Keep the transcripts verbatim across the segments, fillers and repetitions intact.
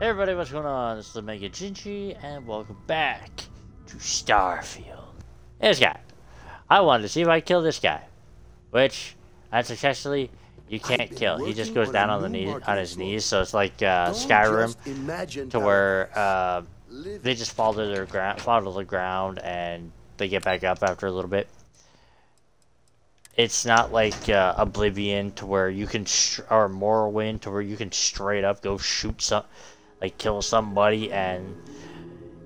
Hey everybody, what's going on? This is the Mega Jinchi, and welcome back to Starfield. This guy. I wanted to see if I could kill this guy. Which, unsuccessfully, you can't kill. He just goes down on the knee, on his knees, so it's like uh, Skyrim, to where uh, they just fall to, their ground, fall to the ground and they get back up after a little bit. It's not like uh, Oblivion, to where you can, or Morrowind, to where you can straight up go shoot some. Like kill somebody, and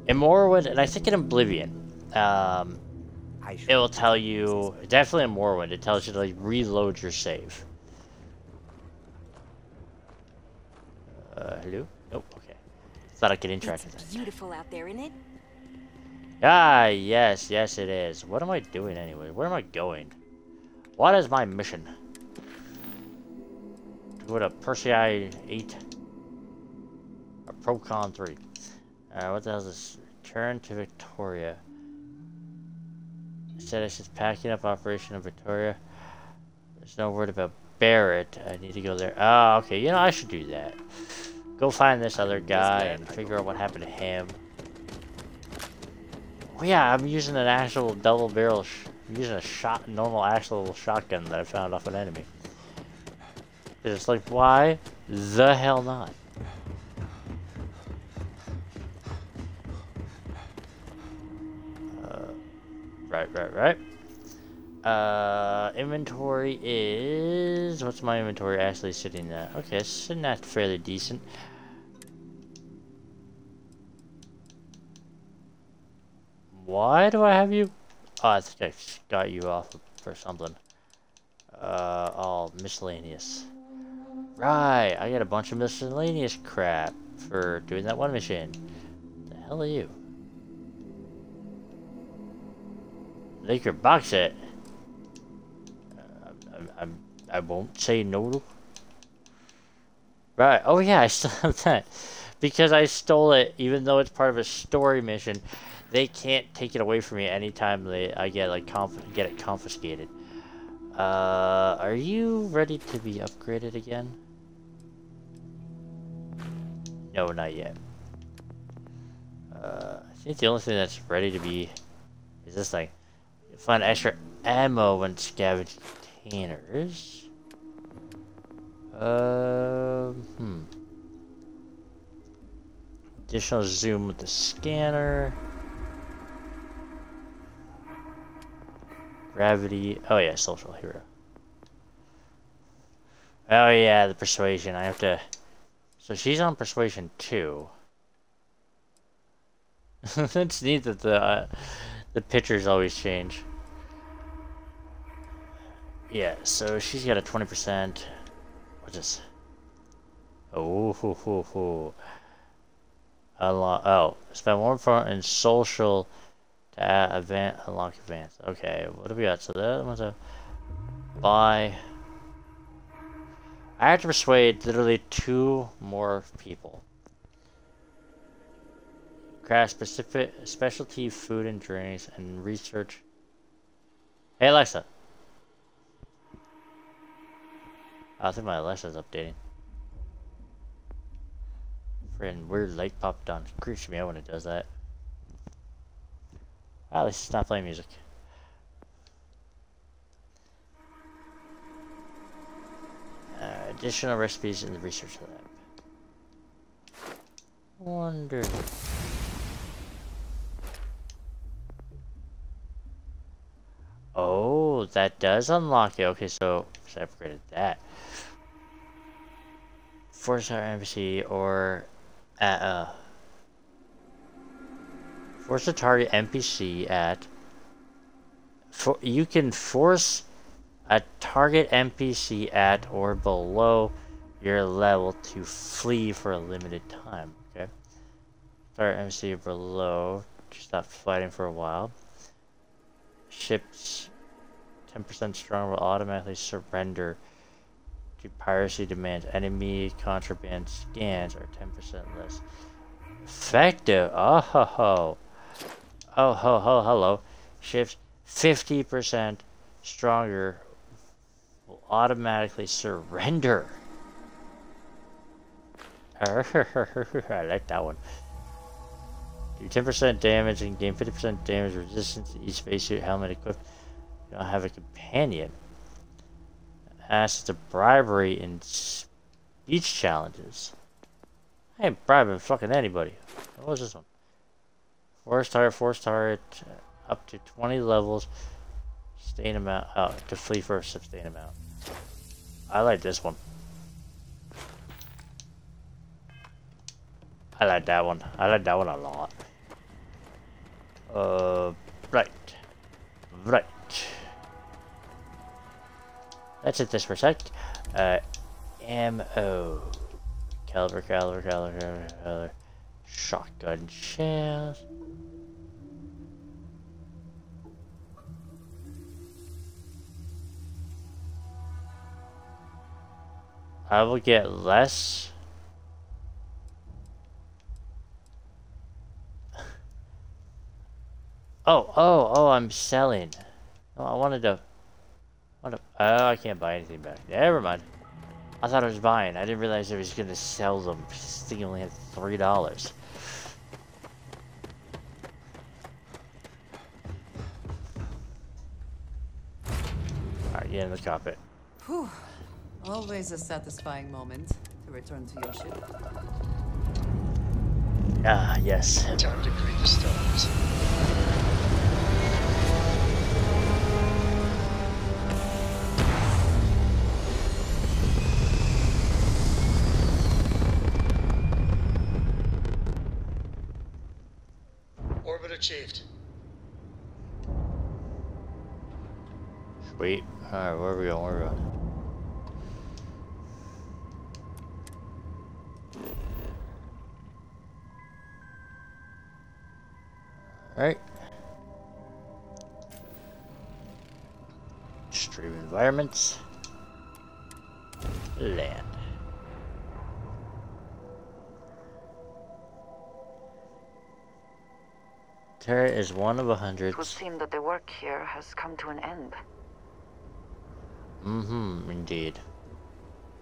in Morrowind, and I think in Oblivion, um, it will tell you, definitely in Morrowind, it tells you to like reload your save. Uh, hello? Nope, oh, okay. Thought I could interact with that. It's beautiful out there, isn't it? Ah, yes, yes it is. What am I doing anyway? Where am I going? What is my mission? To go to Persei eight. Procon three. Uh, what the hell is this? Return to Victoria. It said I should packing up operation in Victoria. There's no word about Barrett. I need to go there. Oh, okay. You know, I should do that. Go find this other guy and figure out what happened to him. Oh, yeah. I'm using an actual double barrel. Sh I'm using a shot, normal actual shotgun that I found off an enemy. It's like, why the hell not? Right, right, right. Uh, inventory is... What's my inventory actually sitting at? Okay, it's sitting at fairly decent. Why do I have you? Oh, I think I got you off for something. Uh, all miscellaneous. Right, I got a bunch of miscellaneous crap for doing that one mission. The hell are you? Like your box set. Uh, I, I, I won't say no. Right. Oh yeah, I still have that because I stole it. Even though it's part of a story mission, they can't take it away from me anytime they I get like conf get it confiscated. Uh, are you ready to be upgraded again? No, not yet. Uh, I think the only thing that's ready to be is this thing. Find extra ammo and scavenge containers. Uh, hmm. Additional zoom with the scanner. Gravity. Oh yeah, social hero. Oh yeah, the persuasion. I have to. So she's on persuasion too. It's neat that the uh, the pictures always change. Yeah, so she's got a twenty percent. What's this? Oh, hoo, hoo, hoo. Unlock, oh, spend one front and social to add event, unlock advance. Okay, what do we got? So that one's a buy. I have to persuade literally two more people. Craft specific specialty food and drinks and research. Hey Alexa. I think my Alexa's updating. Friend, weird light popped on. It creeps me out when it does that. Well, at least it's not playing music. Uh, additional recipes in the research lab. Wonderful. Oh, that does unlock it. Okay, so, so I upgraded that. Four-star N P C or uh, uh force a target N P C at. For you can force a target N P C at or below your level to flee for a limited time. Okay, target N P C below. Just stop fighting for a while. Ships ten percent strong will automatically surrender to piracy demands. Enemy contraband scans are ten percent less effective. Oh ho ho. Oh ho ho hello. Ships fifty percent stronger will automatically surrender. I like that one. Do ten percent damage and gain fifty percent damage resistance to each spacesuit helmet equipped. You don't have a companion. Ask the bribery in speech challenges. I ain't bribing fucking anybody. What was this one? Force target, force target, up to twenty levels. Sustain amount, oh, to flee for a sustain amount. I like this one. I like that one. I like that one a lot. Uh, right. Right. That's it this for a sec. Uh, ammo. Caliber, caliber, caliber, caliber, caliber. Shotgun shells. I will get less. Oh, oh, oh, I'm selling. Oh, I wanted to. Wanted to oh, I can't buy anything back. Never mind. I thought I was buying. I didn't realize I was going to sell them. I think I only had three dollars. Alright, get in the cockpit. Whew. Always a satisfying moment to return to your ship. Ah, yes. Time to greet the stars. Orbit achieved. Sweet. Alright, where are we going? Where are we going? Alright. Extreme environments. Land. Terra is one of a hundred. It would seem that the work here has come to an end. Mm-hmm, indeed.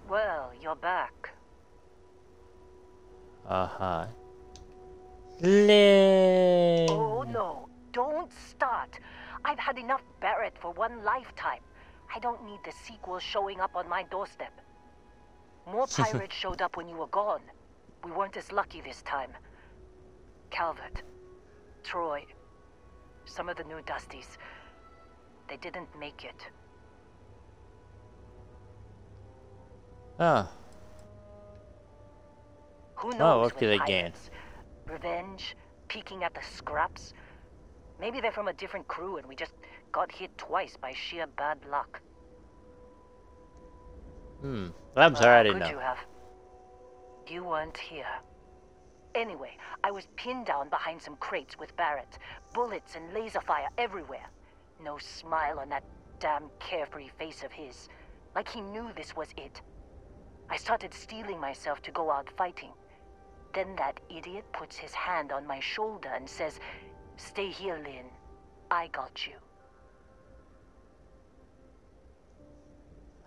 Well, you're back. Uh-huh. Lynn. Oh no, don't start. I've had enough Barrett for one lifetime. I don't need the sequel showing up on my doorstep. More pirates showed up when you were gone. We weren't as lucky this time. Calvert, Troy, some of the new Dusties. They didn't make it. Ah. Who knows? Oh, what could they gain? Revenge, peeking at the scraps. Maybe they're from a different crew and we just got hit twice by sheer bad luck. Hmm. I'm sorry, I didn't know. Could you have? You weren't here. Anyway, I was pinned down behind some crates with Barrett. Bullets and laser fire everywhere. No smile on that damn carefree face of his. Like he knew this was it. I started steeling myself to go out fighting. Then that idiot puts his hand on my shoulder and says, "Stay here, Lynn. I got you."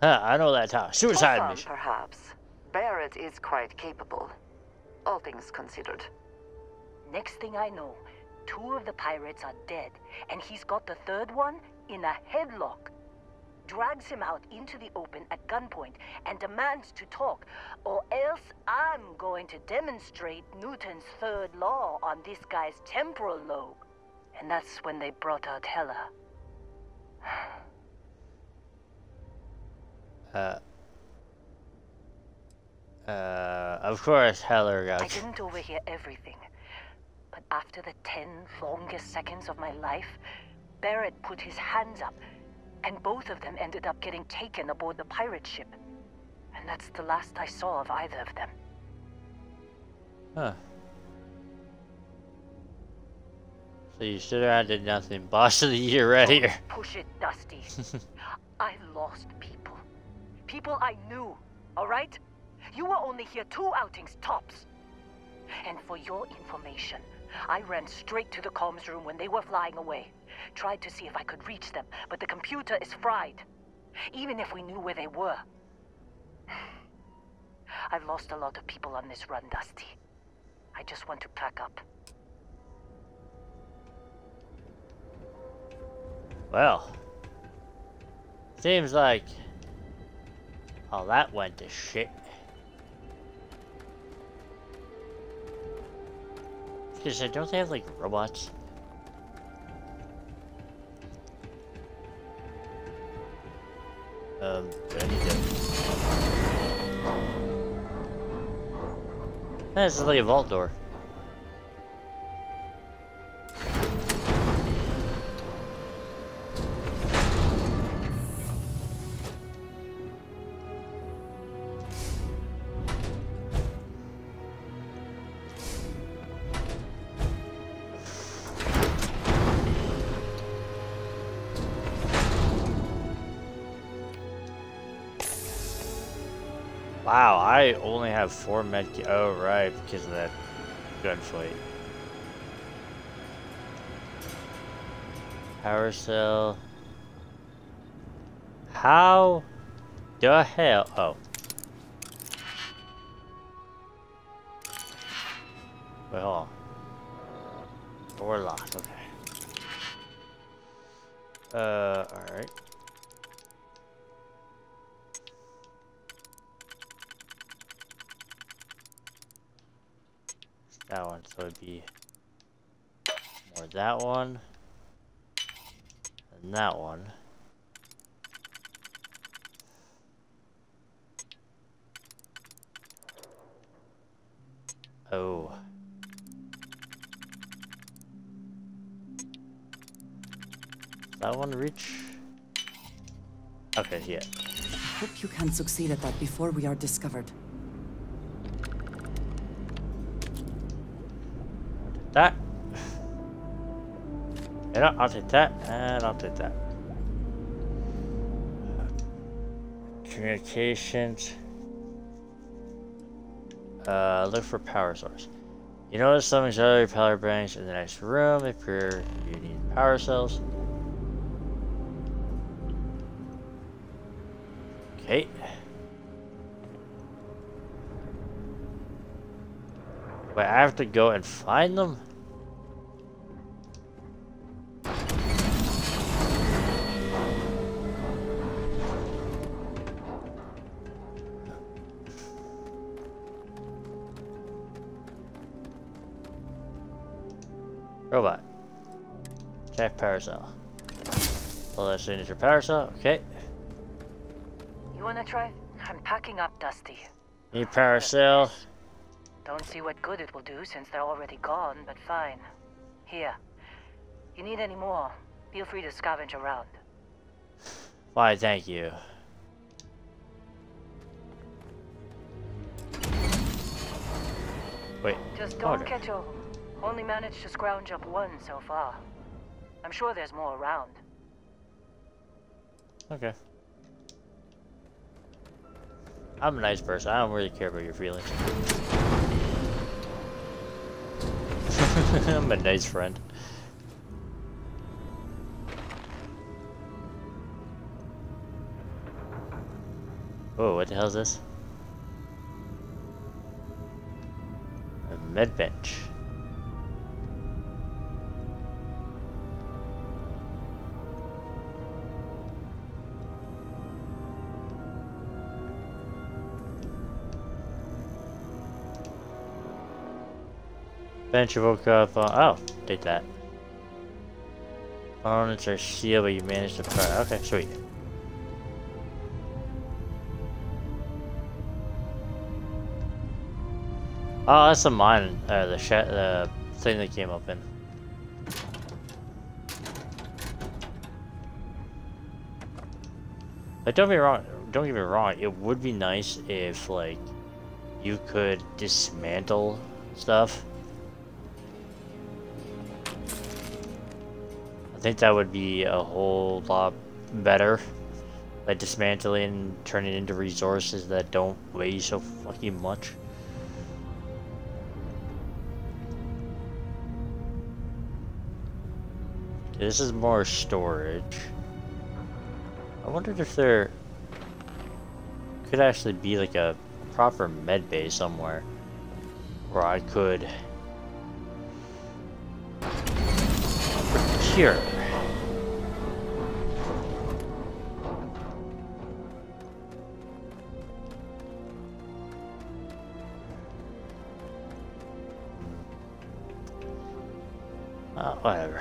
Huh, I know that tower. Suicide some, mission. Perhaps. Barrett is quite capable, all things considered. Next thing I know, two of the pirates are dead, and he's got the third one in a headlock. Drags him out into the open at gunpoint and demands to talk, or else I'm going to demonstrate Newton's third law on this guy's temporal lobe. And that's when they brought out Heller. uh. Uh, of course Heller got you. I didn't overhear everything, but after the ten longest seconds of my life, Barrett put his hands up. And both of them ended up getting taken aboard the pirate ship. And that's the last I saw of either of them. Huh. So you stood around and did nothing. Boss of the year right Don't here. Push it, Dusty. I lost people. People I knew, alright? You were only here two outings tops. And for your information, I ran straight to the comms room when they were flying away. Tried to see if I could reach them, but the computer is fried. Even if we knew where they were. I've lost a lot of people on this run, Dusty. I just want to pack up. Well, seems like all that went to shit. Because I don't they have like robots? Um, I need to... This is like a vault door. Wow, I only have four medkits. Oh, right, because of that gunfight. Power cell. How the hell? Oh. Wait, hold on. Door locked, okay. Uh, alright. That one, so it'd be more that one and that one. Oh. Does that one reach? Okay, yeah. Hope you can succeed at that before we are discovered. That. Yeah, I'll take that, and I'll take that. Communications. Uh, look for power source. You notice some auxiliary power banks in the next room. If you're, you need power cells. Okay. Wait, I have to go and find them? Robot. Check power cell. Well, that's signature power cell, okay. You wanna try? I'm packing up, Dusty. Need power cell. Don't see what good it will do since they're already gone, but fine. Here. You need any more? Feel free to scavenge around. Why, thank you. Wait. Just don't oh, catch all. Only managed to scrounge up one so far. I'm sure there's more around. Okay. I'm a nice person. I don't really care about your feelings. I'm a nice friend. Oh, what the hell is this? A med bench. Bench woke up. Uh, oh, take that. Opponents are sealed, but you managed to fire. Okay, sweet. Oh, that's the mine. Uh, the sh the thing that came open. But don't be wrong. Don't get me wrong. It would be nice if, like, you could dismantle stuff. I think that would be a whole lot better by dismantling and turning it into resources that don't weigh so fucking much. This is more storage. I wondered if there could actually be like a proper med bay somewhere where I could procure. Uh, whatever.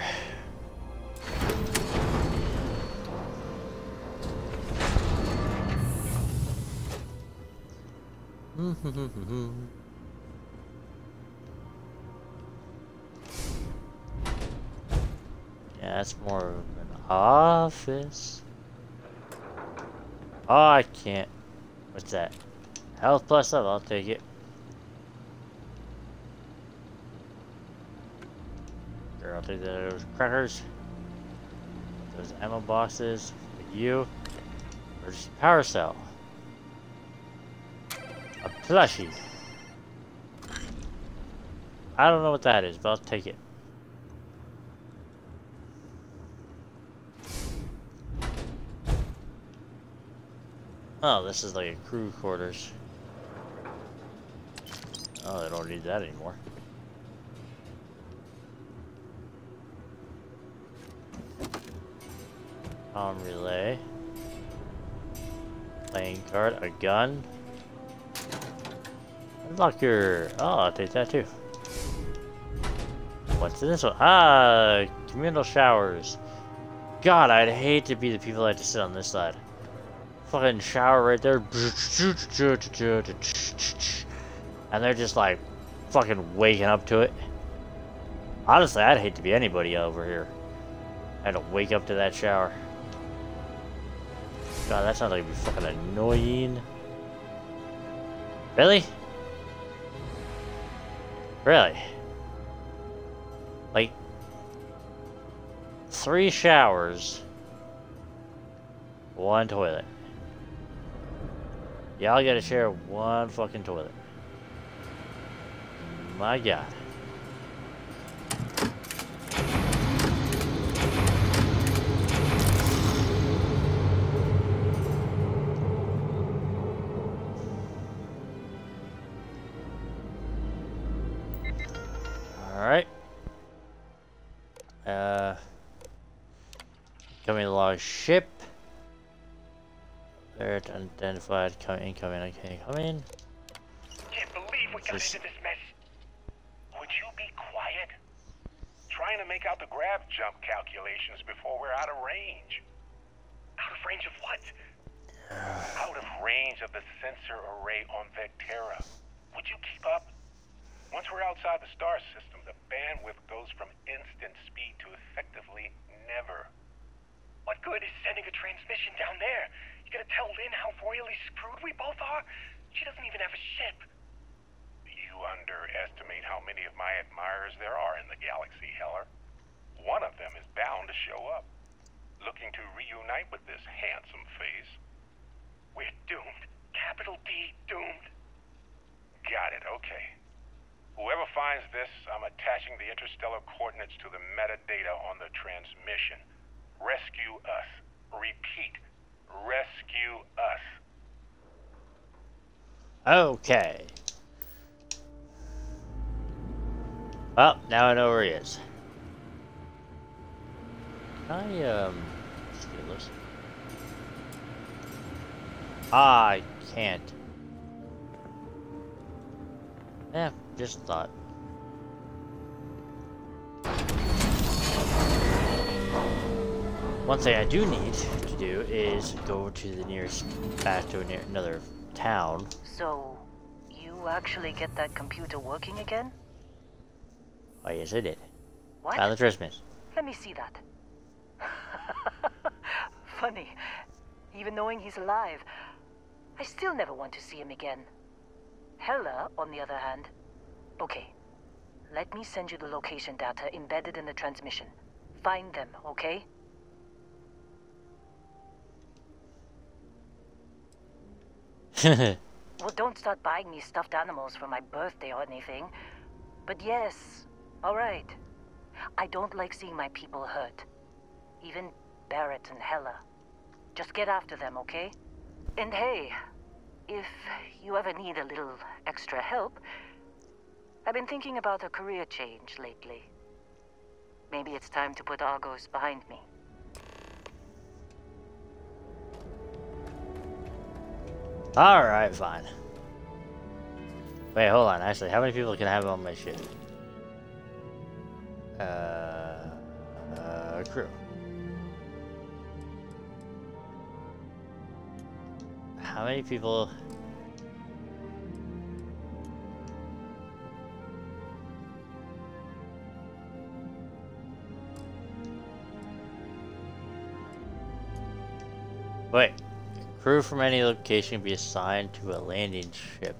Yeah, that's more of an office. Oh, I can't. What's that? Health plus up, I'll take it. Sure, I'll take those crackers. Those ammo boxes for you. Emergency power cell. A plushie. I don't know what that is, but I'll take it. Oh, this is like a crew quarters. Oh, I don't need that anymore. Arm relay. Playing card, a gun. Locker. Oh, I'll take that too. What's in this one? Ah, communal showers. God, I'd hate to be the people that had to sit on this side. Fucking shower right there. And they're just like fucking waking up to it. Honestly, I'd hate to be anybody over here. I had to wake up to that shower. God, that sounds like it'd be fucking annoying. Really? Really? Like, three showers, one toilet. Y'all gotta share one fucking toilet. My God. Ship. Third unidentified. Come in, come in, okay, come in. Can't believe we got into this mess. Would you be quiet? Trying to make out the grab jump calculations before we're out of range. Out of range of what? Out of range of the sensor array on Vectera. Would you keep up? Once we're outside the star system, the bandwidth goes from instant speed to effectively never. What good is sending a transmission down there? You gotta tell Lynn how royally screwed we both are? She doesn't even have a ship. You underestimate how many of my admirers there are in the galaxy, Heller. One of them is bound to show up, looking to reunite with this handsome face. We're doomed. Capital D, doomed. Got it, okay. Whoever finds this, I'm attaching the interstellar coordinates to the metadata on the transmission. Rescue us. Repeat. Rescue us. Okay. Well, now I know where he is. Can I, um... steal this? I can't. Eh, just thought. One thing I do need to do is go to the nearest, back to near, another town. So, you actually get that computer working again? Oh yes, I did. What? Found the transmitter. Let me see that. Funny, even knowing he's alive, I still never want to see him again. Heller, on the other hand, okay, let me send you the location data embedded in the transmission. Find them, okay? Well, don't start buying me stuffed animals for my birthday or anything. But yes, all right. I don't like seeing my people hurt. Even Barrett and Heller. Just get after them, okay? And hey, If you ever need a little extra help, I've been thinking about a career change lately. Maybe it's time to put Argos behind me. Alright, fine. Wait, hold on. Actually, how many people can I have on my ship? Uh, uh, crew. How many people? Wait. Crew from any location can be assigned to a landing ship.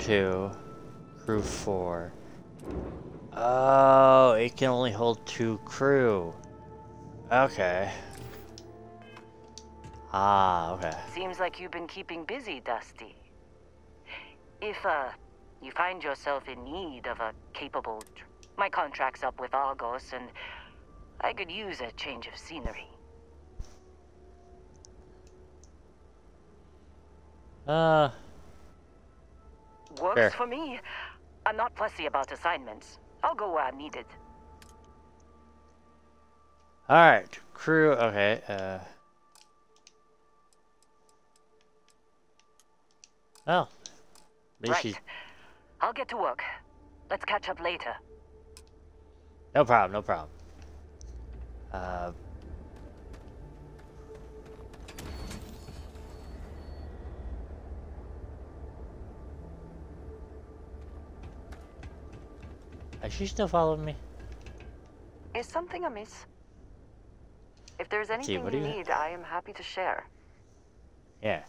Two, crew four. Oh, it can only hold two crew. Okay. Ah, okay. Seems like you've been keeping busy, Dusty. If uh, you find yourself in need of a capable, tr my contract's up with Argos, and I could use a change of scenery. Uh. Works Fair. For me. I'm not fussy about assignments. I'll go where I'm needed. Alright, crew. Okay, uh. Oh. Right. She... I'll get to work. Let's catch up later. No problem, no problem. Uh. Is she still following me? Is something amiss? If there's anything Gee, you, you need, I am happy to share. Yeah.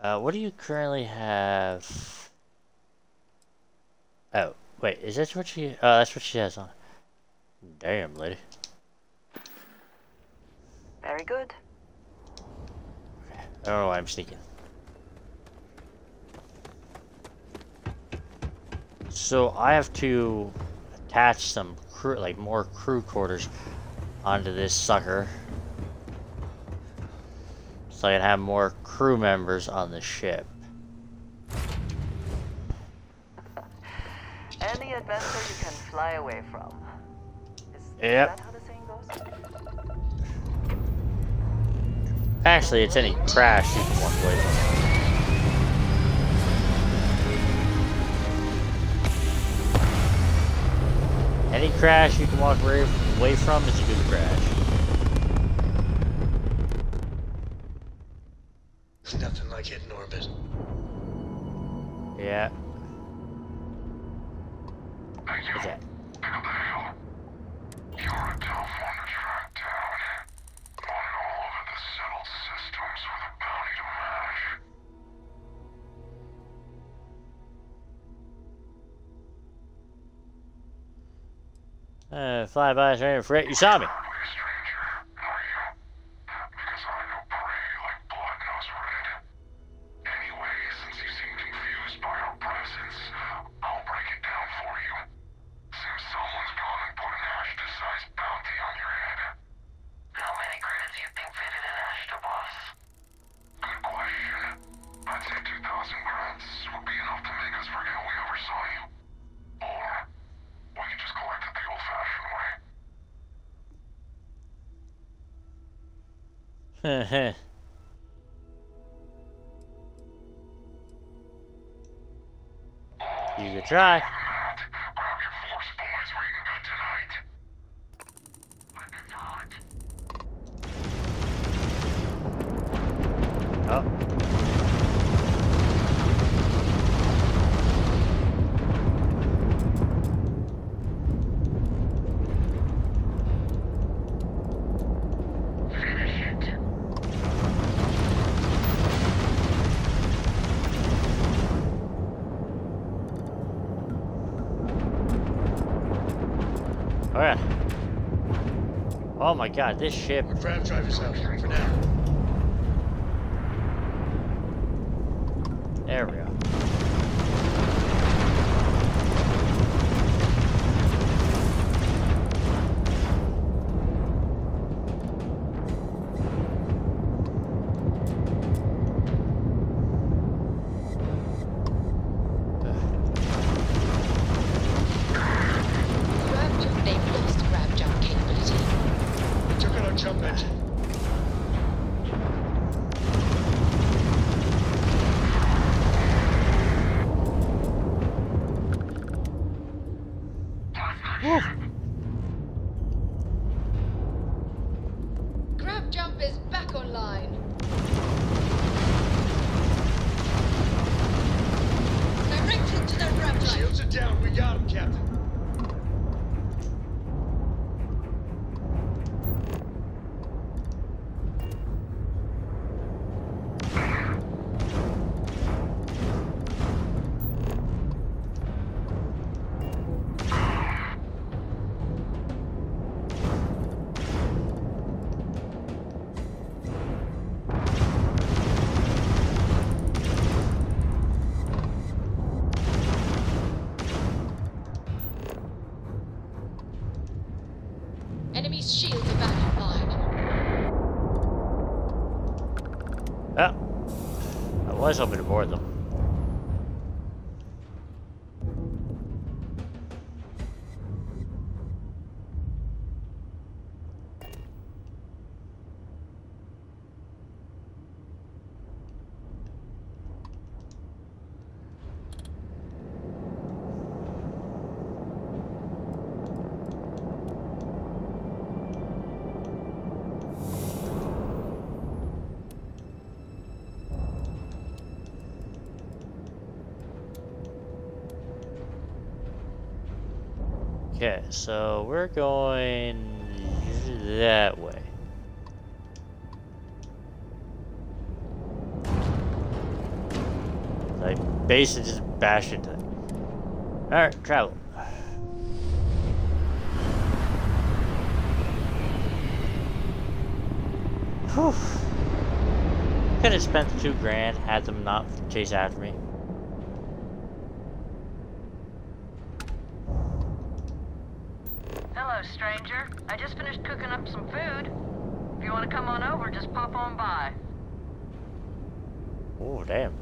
Uh, what do you currently have? Oh, wait, is this what she... Oh, that's what she has on. Damn, lady. Very good. Okay. I don't know why I'm sneaking. So, I have to... attach some crew, like more crew quarters onto this sucker so I can have more crew members on the ship. Any adventure you can fly away from. Is yep. that how the saying goes? Actually, it's any crash you can walk away from. Any crash you can walk away from is a good crash. It's nothing like it in orbit. Yeah. I do. What's that? Pick up the hill. You're a tough one to track down. On all of the settled systems with a bounty to match. Uh, fly by, so I didn't forget you saw me. Heh. You could try. Oh. Oh my god, this ship. Our frav drive is out for now. There we go. I was hoping to board them. Okay, so we're going that way. I basically just bashed into it. Alright, travel. Whew. Could have spent the two grand had them not chase after me. Stranger, I just finished cooking up some food. If you want to come on over, just pop on by. Oh, damn.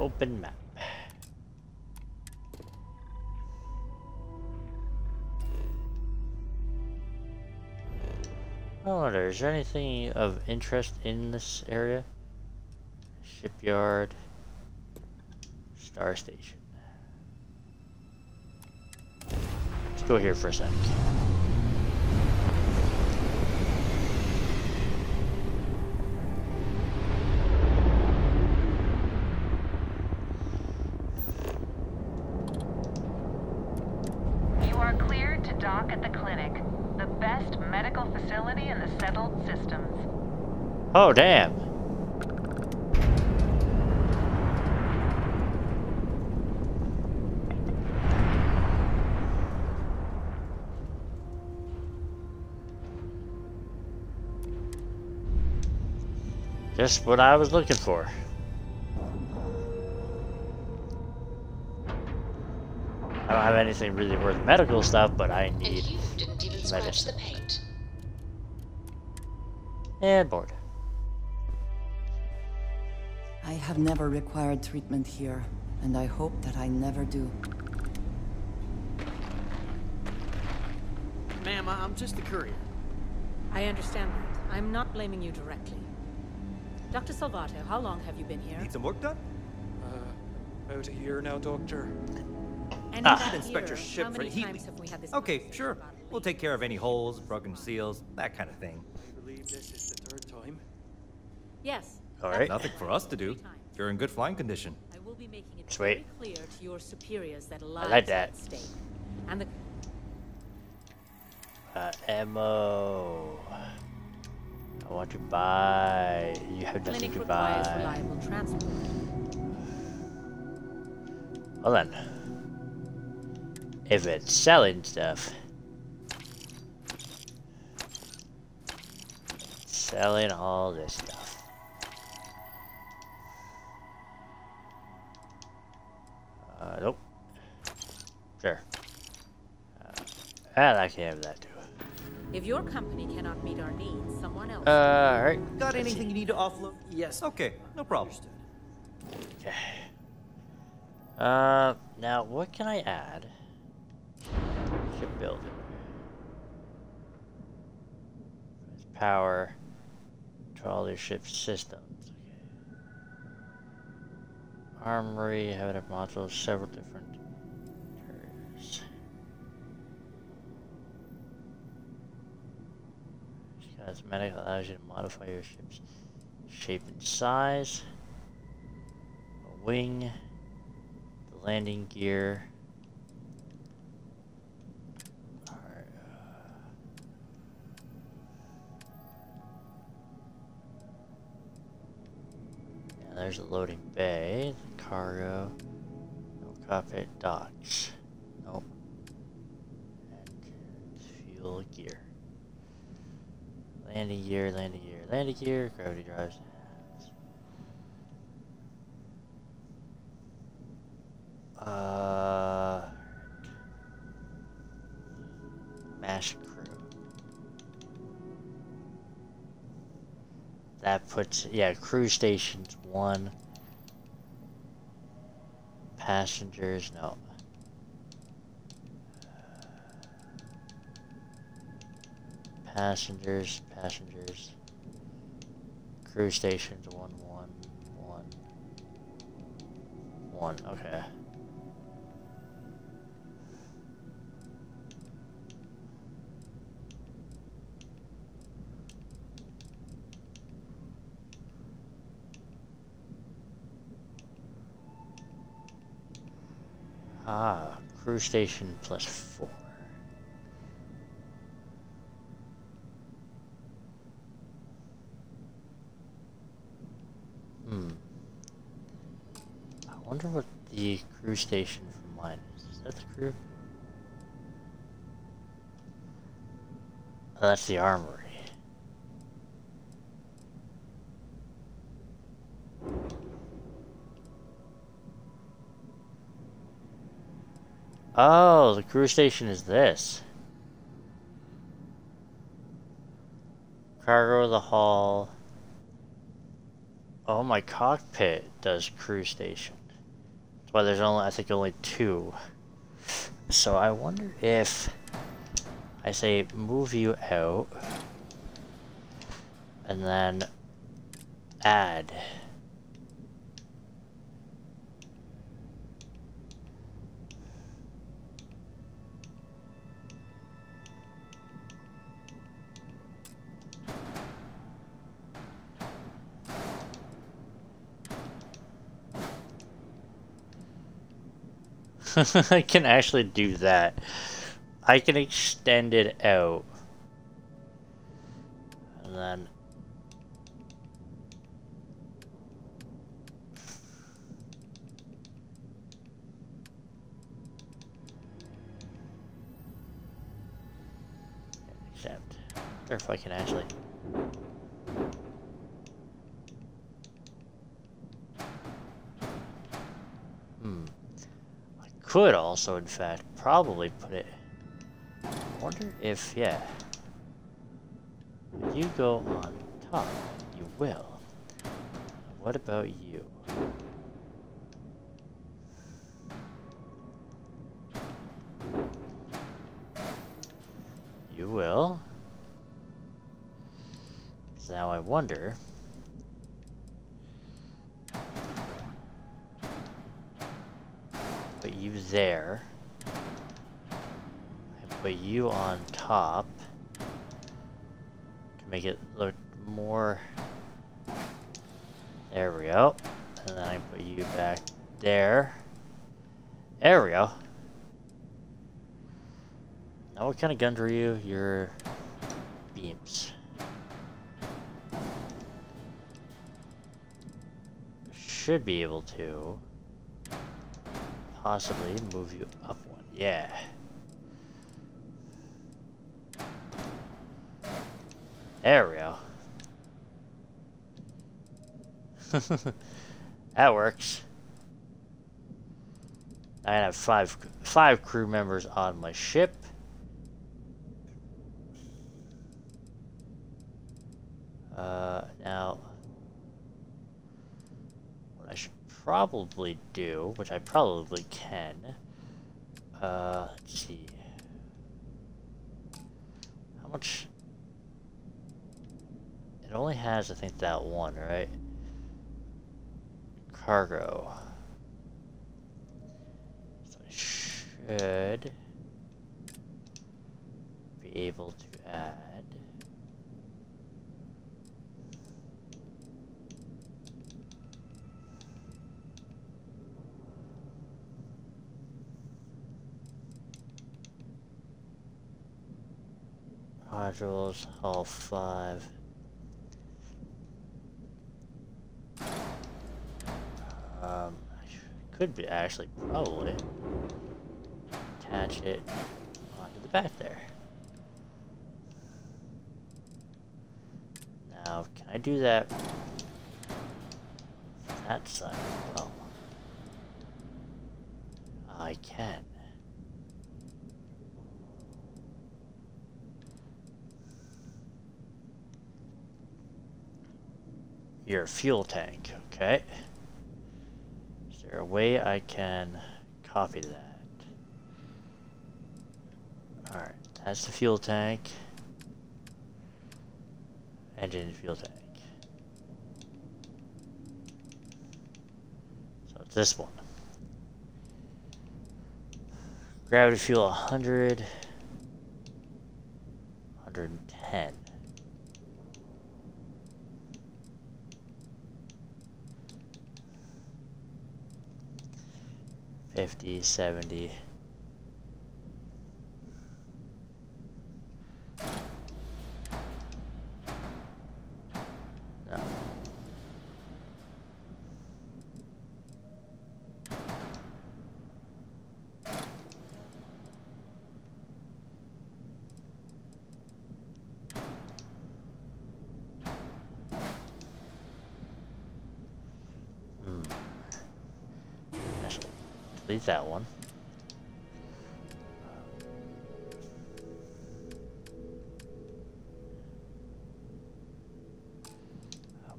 Open map. Oh, there's anything of interest in this area? Shipyard, Star Station. Let's go here for a sec. You are cleared to dock at the clinic, the best medical facility in the settled systems. Oh, damn. Just what I was looking for. I don't have anything really worth medical stuff, but I need medicine. And you didn't even scratch the paint. And board. I have never required treatment here, and I hope that I never do. Ma'am, I'm just the courier. I understand that. I'm not blaming you directly. Doctor Salvato, how long have you been here? Need some work done? Uh, about a year now, Doctor. And ah. Inspector Ship for heat. Okay, sure. We'll take care of any holes, broken seals, that kind of thing. I believe this is the third time. Yes. All right. Nothing for us to do. You're in good flying condition. I will be making it very clear to your superiors that lives I like that. At stake. And the uh, ammo. I want to buy. You have nothing to buy. Well then. if it's selling stuff. Selling all this stuff. Uh, nope. Sure. Uh, I'd like to have that too. If your company cannot meet our needs, someone else. Uh, all right. Got anything you need to offload? Yes. Okay. No problem. Okay. Uh, now what can I add? Shipbuilder. Power. Control their ship systems. Okay. Armory. Have enough modules. Several different. Cosmetic allows you to modify your ship's shape and size. A wing. The landing gear. Our, uh... yeah, there's a loading bay. Cargo. No cockpit. Docks. Nope. And fuel gear. Landing gear, landing gear, landing gear, gravity drives. Uh, mash crew. That puts, yeah, crew stations one. Passengers, no. Passengers, passengers, crew stations, one, one, one, one, okay. Ah, crew station plus four. I wonder what the crew station from mine is. Is that the crew? Oh, that's the armory. Oh, the crew station is this. Cargo, the hull. Oh, my cockpit does crew station. Well, there's only, I think, only two. So I wonder if I say move you out and then add. I can actually do that. I can extend it out. And then... Except, I wonder if I can actually... Could also, in fact, probably put it. I wonder if, yeah. If you go on top, you will. What about you? You will. So now I wonder. Put you there. I put you on top to make it look more. There we go. And then I put you back there. There we go. Now what kind of guns are you? Your beams. Should be able to. Possibly move you up one, yeah. There we go. That works. I have five five crew members on my ship. Uh, now, what I should probably do, which I probably can, uh, let's see, how much, it only has, I think, that one, right? Cargo. So I should be able to add. Modules, all five. Um, could be actually probably attach it onto the back there. Now, can I do that? That side of the problem. I can. Your fuel tank, okay. Is there a way I can copy that? Alright, that's the fuel tank. Engine fuel tank. So it's this one. Gravity fuel one hundred. one hundred ten. Fifty, seventy. No. Hmm. Delete that one.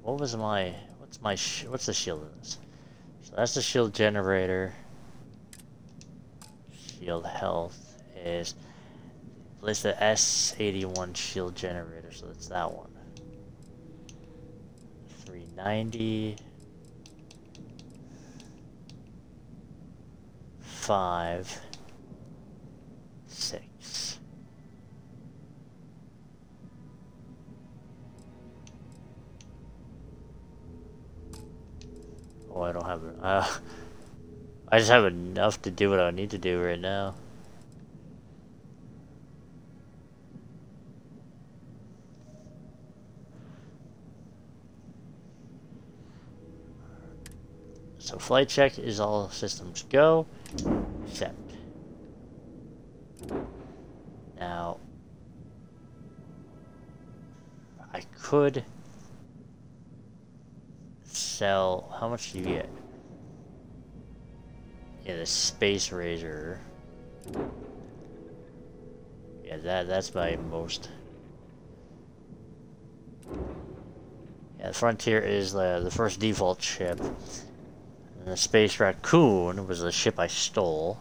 What was my? What's my? Sh what's the shield in this? So that's the shield generator. Shield health is. It's the S eighty-one shield generator, so it's that one. three ninety. Five, six. Oh, I don't have. Uh, I just have enough to do what I need to do right now. So flight check is all systems go, except. Now, I could sell, how much do you get? Yeah, the Space Razor. Yeah, that that's my most. Yeah, the Frontier is the, the first default ship. The Space Raccoon was the ship I stole,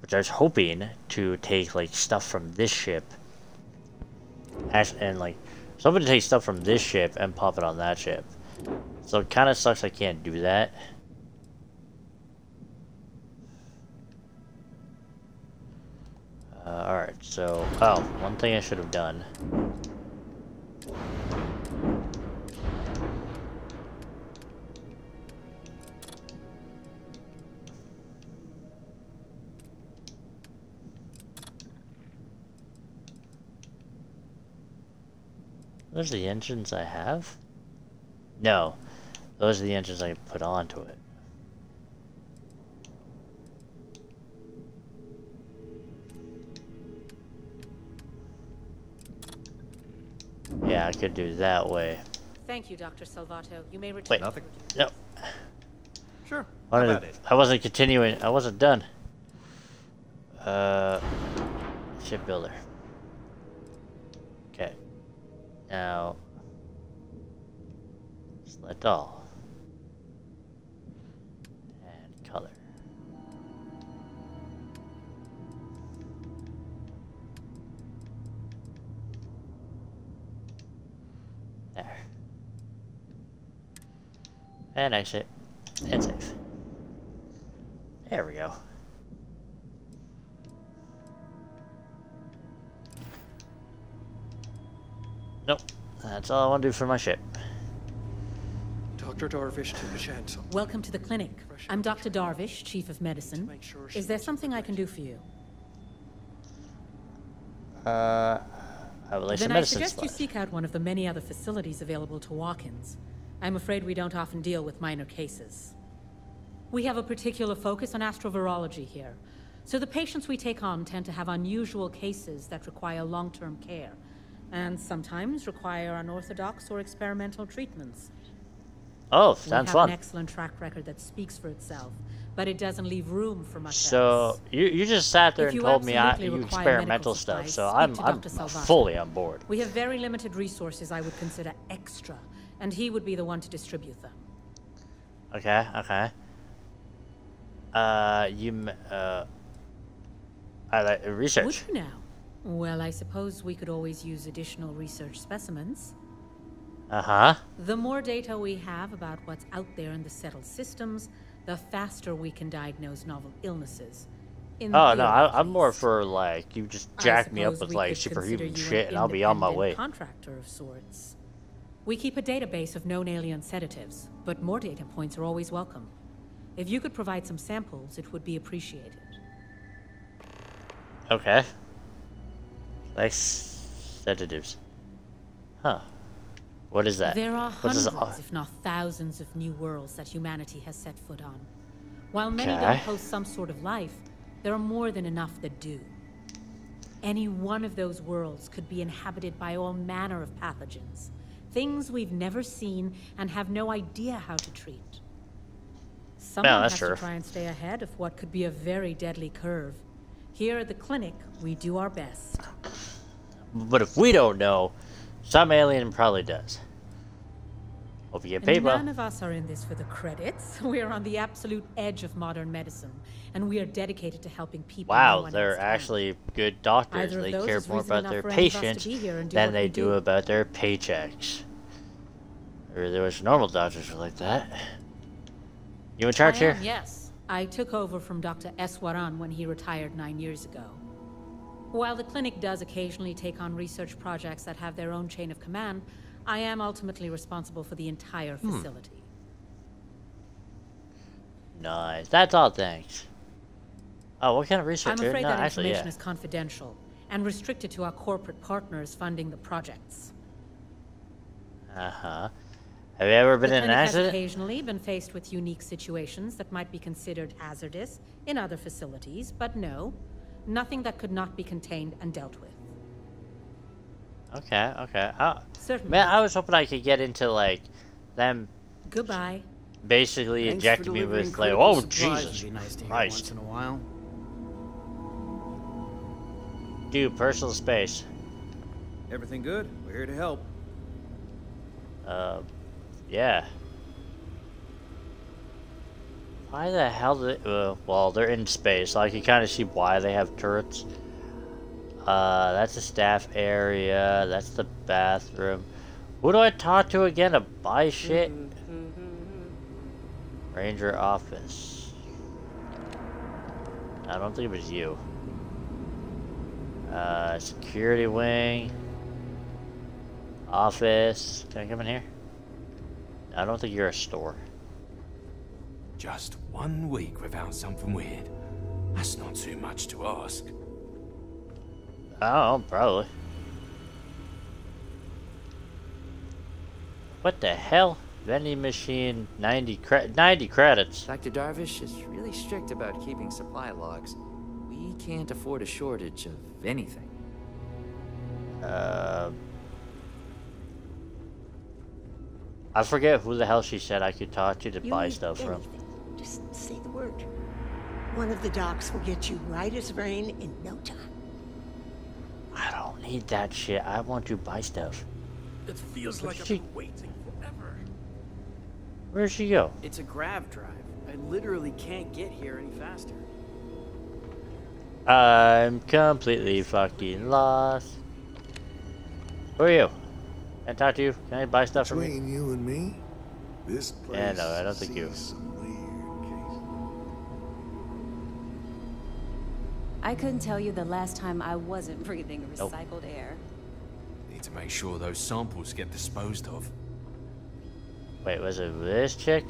which I was hoping to take like stuff from this ship, and like so I'm gonna take stuff from this ship and pop it on that ship. So it kind of sucks I can't do that. Uh, all right, so oh, one thing I should have done. Those are the engines I have? No. Those are the engines I put onto it. Yeah, I could do that way. Thank you, Doctor Salvato. You may return. Wait, nothing. No. Sure. How about it? I wasn't continuing. I wasn't done. Uh, shipbuilder. Okay. Now, select all and color. There. And exit. And save. There we go. Nope. That's all I want to do for my ship. Doctor Darvish took a chance. Welcome to the clinic. I'm Doctor Darvish, Chief of Medicine. Is there something I can do for you? Uh, I will then I suggest slide. you seek out one of the many other facilities available to walk-ins. I'm afraid we don't often deal with minor cases. We have a particular focus on astrovirology here, so the patients we take on tend to have unusual cases that require long-term care, and sometimes require unorthodox or experimental treatments. Oh, sounds fun. We have an excellent track record that speaks for itself, but it doesn't leave room for much else. So you you just sat there and told me I you experimental stuff, so I'm I'm fully on board. We have very limited resources I would consider extra, and he would be the one to distribute them. Okay, okay. Uh, you, uh, I like research. Would you now? Well, I suppose we could always use additional research specimens. Uh-huh. The more data we have about what's out there in the settled systems, the faster we can diagnose novel illnesses. In oh, no, I, I'm more for, like, you just jack me up with, like, superhuman shit, an and I'll be on my way. Contractor of sorts. We keep a database of known alien sedatives, but more data points are always welcome. If you could provide some samples, it would be appreciated. Okay. Like sedatives. Huh. What is that? There are hundreds, if not thousands, of new worlds that humanity has set foot on. While many okay. don't host some sort of life, there are more than enough that do. Any one of those worlds could be inhabited by all manner of pathogens. Things we've never seen and have no idea how to treat. Someone no, has true. to try and stay ahead of what could be a very deadly curve. Here at the clinic, we do our best. But if we don't know, some alien probably does. Hope you get paid well. None of us are in this for the credits. We are on the absolute edge of modern medicine, and we are dedicated to helping people. Wow, they're actually good doctors. They care more about their patients than they do about their paychecks. I really wish normal doctors were like that. You in charge here? Yes. I took over from Doctor Eswaran when he retired nine years ago. While the clinic does occasionally take on research projects that have their own chain of command, I am ultimately responsible for the entire facility. Hmm. Nice. That's all thanks. Oh, what kind of research? I'm afraid no, that actually, information yeah. is confidential and restricted to our corporate partners funding the projects. Uh-huh. Have you ever been the in an accident? I've occasionally been faced with unique situations that might be considered hazardous in other facilities, but no, nothing that could not be contained and dealt with. Okay, okay. Oh, certainly. Man, I was hoping I could get into, like, them... Goodbye. Basically inject me with, like, oh, Jesus nice Christ. Once in a while. Dude, personal space. Everything good? We're here to help. Uh, yeah. Why the hell did... Uh, well, they're in space, so I can kind of see why they have turrets. Uh, that's the staff area. That's the bathroom. Who do I talk to again to buy shit? Ranger office. I don't think it was you. Uh, security wing. Office. Can I come in here? I don't think you're a store. Just one week without something weird. That's not too much to ask. Oh, probably. What the hell? Vending machine, ninety, cre ninety credits. Doctor Darvish is really strict about keeping supply logs. We can't afford a shortage of anything. Uh, I forget who the hell she said I could talk to to you buy stuff anything. from. Just say the word. One of the docs will get you right as rain in no time. I don't need that shit. I want to buy stuff. It feels Where's like she... I've been waiting forever. Where'd she go? It's a grav drive. I literally can't get here any faster. I'm completely fucking lost. Who are you? Can I talk to you? Can I buy stuff Between from you? you and me? This place yeah, no, I don't think you. I couldn't tell you the last time I wasn't breathing recycled nope. air. Need to make sure those samples get disposed of. Wait, was it this chick?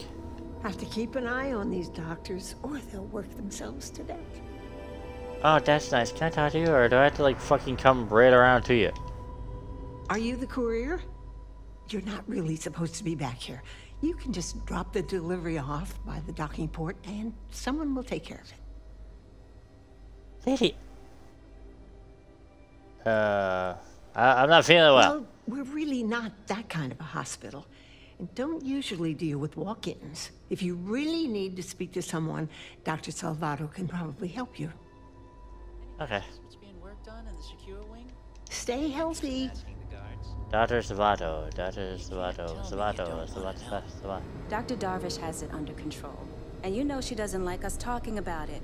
Have to keep an eye on these doctors or they'll work themselves to death. Oh, that's nice. Can I talk to you or do I have to like fucking come right around to you? Are you the courier? You're not really supposed to be back here. You can just drop the delivery off by the docking port and someone will take care of it. Lady, uh, I, I'm not feeling well. Well, we're really not that kind of a hospital, and don't usually deal with walk-ins. If you really need to speak to someone, Doctor Salvato can probably help you. Okay. What's being worked on in the secure wing? Stay healthy. Doctor Salvato, Doctor Salvato, Salvato, Salvato, Salvato. Doctor Darvish has it under control, and you know she doesn't like us talking about it.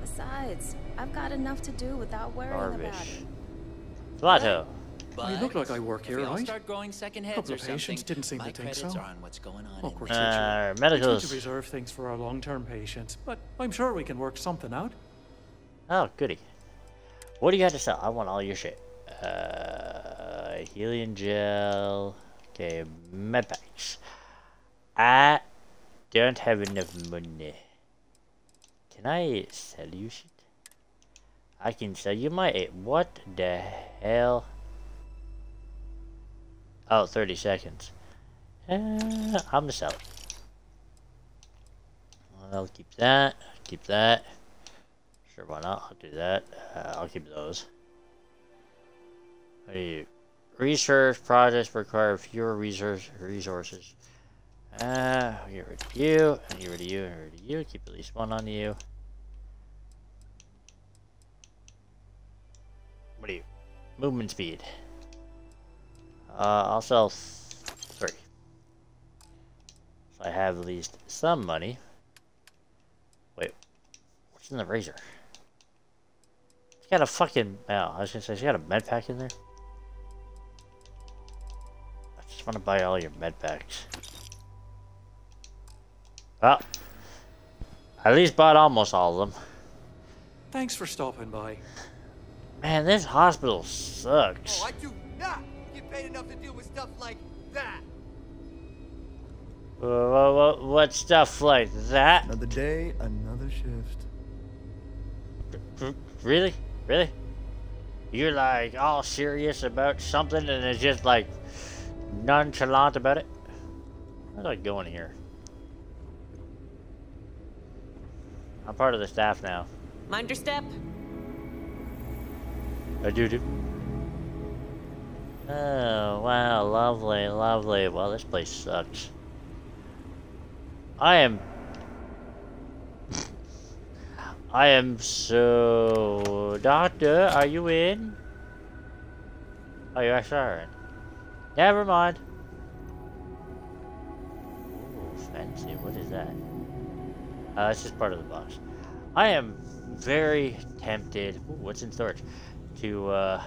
Besides, I've got enough to do without worrying Darvish. about it. Salvato. You look like I work here, right? Start growing second heads Couple or patients something. didn't seem My to think so. On what's going on Awkward in uh, medicals. We need to reserve things for our long-term patients, but I'm sure we can work something out. Oh, goody. What do you got to sell? I want all your shit. Uh, helium gel. Okay, med packs. I don't have enough money. Can I sell you shit? I can sell you my eight. What the hell? Oh, thirty seconds. Uh, I'm gonna sell it. I'll keep that. Keep that. Sure, why not? I'll do that. Uh, I'll keep those. What do you? Research projects require fewer research resources. Uh, I'll get rid of you. I'll get rid of you. I'll get rid of you. Keep at least one on you. What do you? Movement speed. Uh, I'll sell three. So I have at least some money. Wait, what's in the razor? It's got a fucking. Oh, I was gonna say it's got a med pack in there. I just want to buy all your med packs. Well, I at least bought almost all of them. Thanks for stopping by. Man, this hospital sucks. Oh, I do not get paid enough to deal with stuff like that. Uh, what, what stuff like that? Another day, another shift. Really? Really? You're like all serious about something and it's just like nonchalant about it? How do I go in here? I'm part of the staff now. Mind your step. I do do. Oh, wow. Lovely, lovely. Well, this place sucks. I am... I am so... Doctor, are you in? Oh, you actually are in. Never mind. Ooh, fancy. What is that? Uh, that's just part of the box. I am very tempted. Ooh, what's in storage? To uh,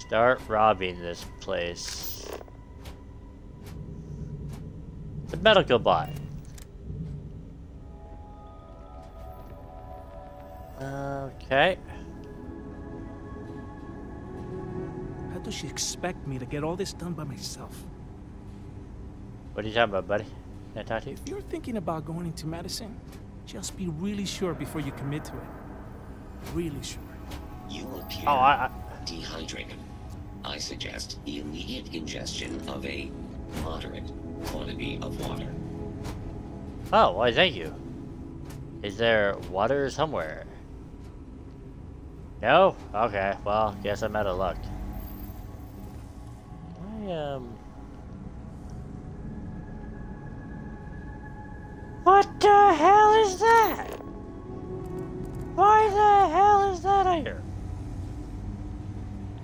start robbing this place. The medical bot. Okay. How does she expect me to get all this done by myself? What are you talking about, buddy? Can I talk to you? If you're thinking about going into medicine, just be really sure before you commit to it. Really sure. You appear oh, I, I... dehydrated. I suggest the immediate ingestion of a moderate quantity of water. Oh, why thank you. Is there water somewhere? No? Okay, well, guess I'm out of luck. I, um... What the hell is that? Why the hell is that out here?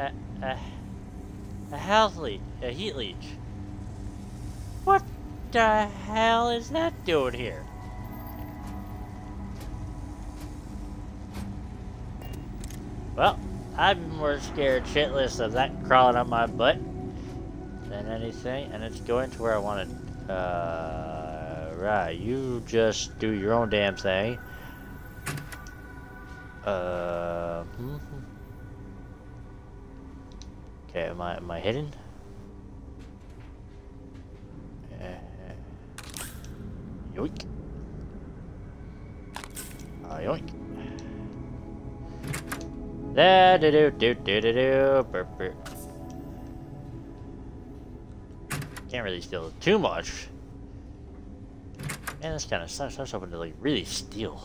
A, a, a health leak, a heat leech. What the hell is that doing here? Well, I'm more scared shitless of that crawling on my butt than anything, and it's going to where I want to. Uh, right, you just do your own damn thing. Uh, hmm. Okay, am I am I hidden? Uh, yoink! Uh, yoink! Da do do do do do do. Burp, burp. Can't really steal too much. Man, this kind of sucks. I was hoping to like really steal.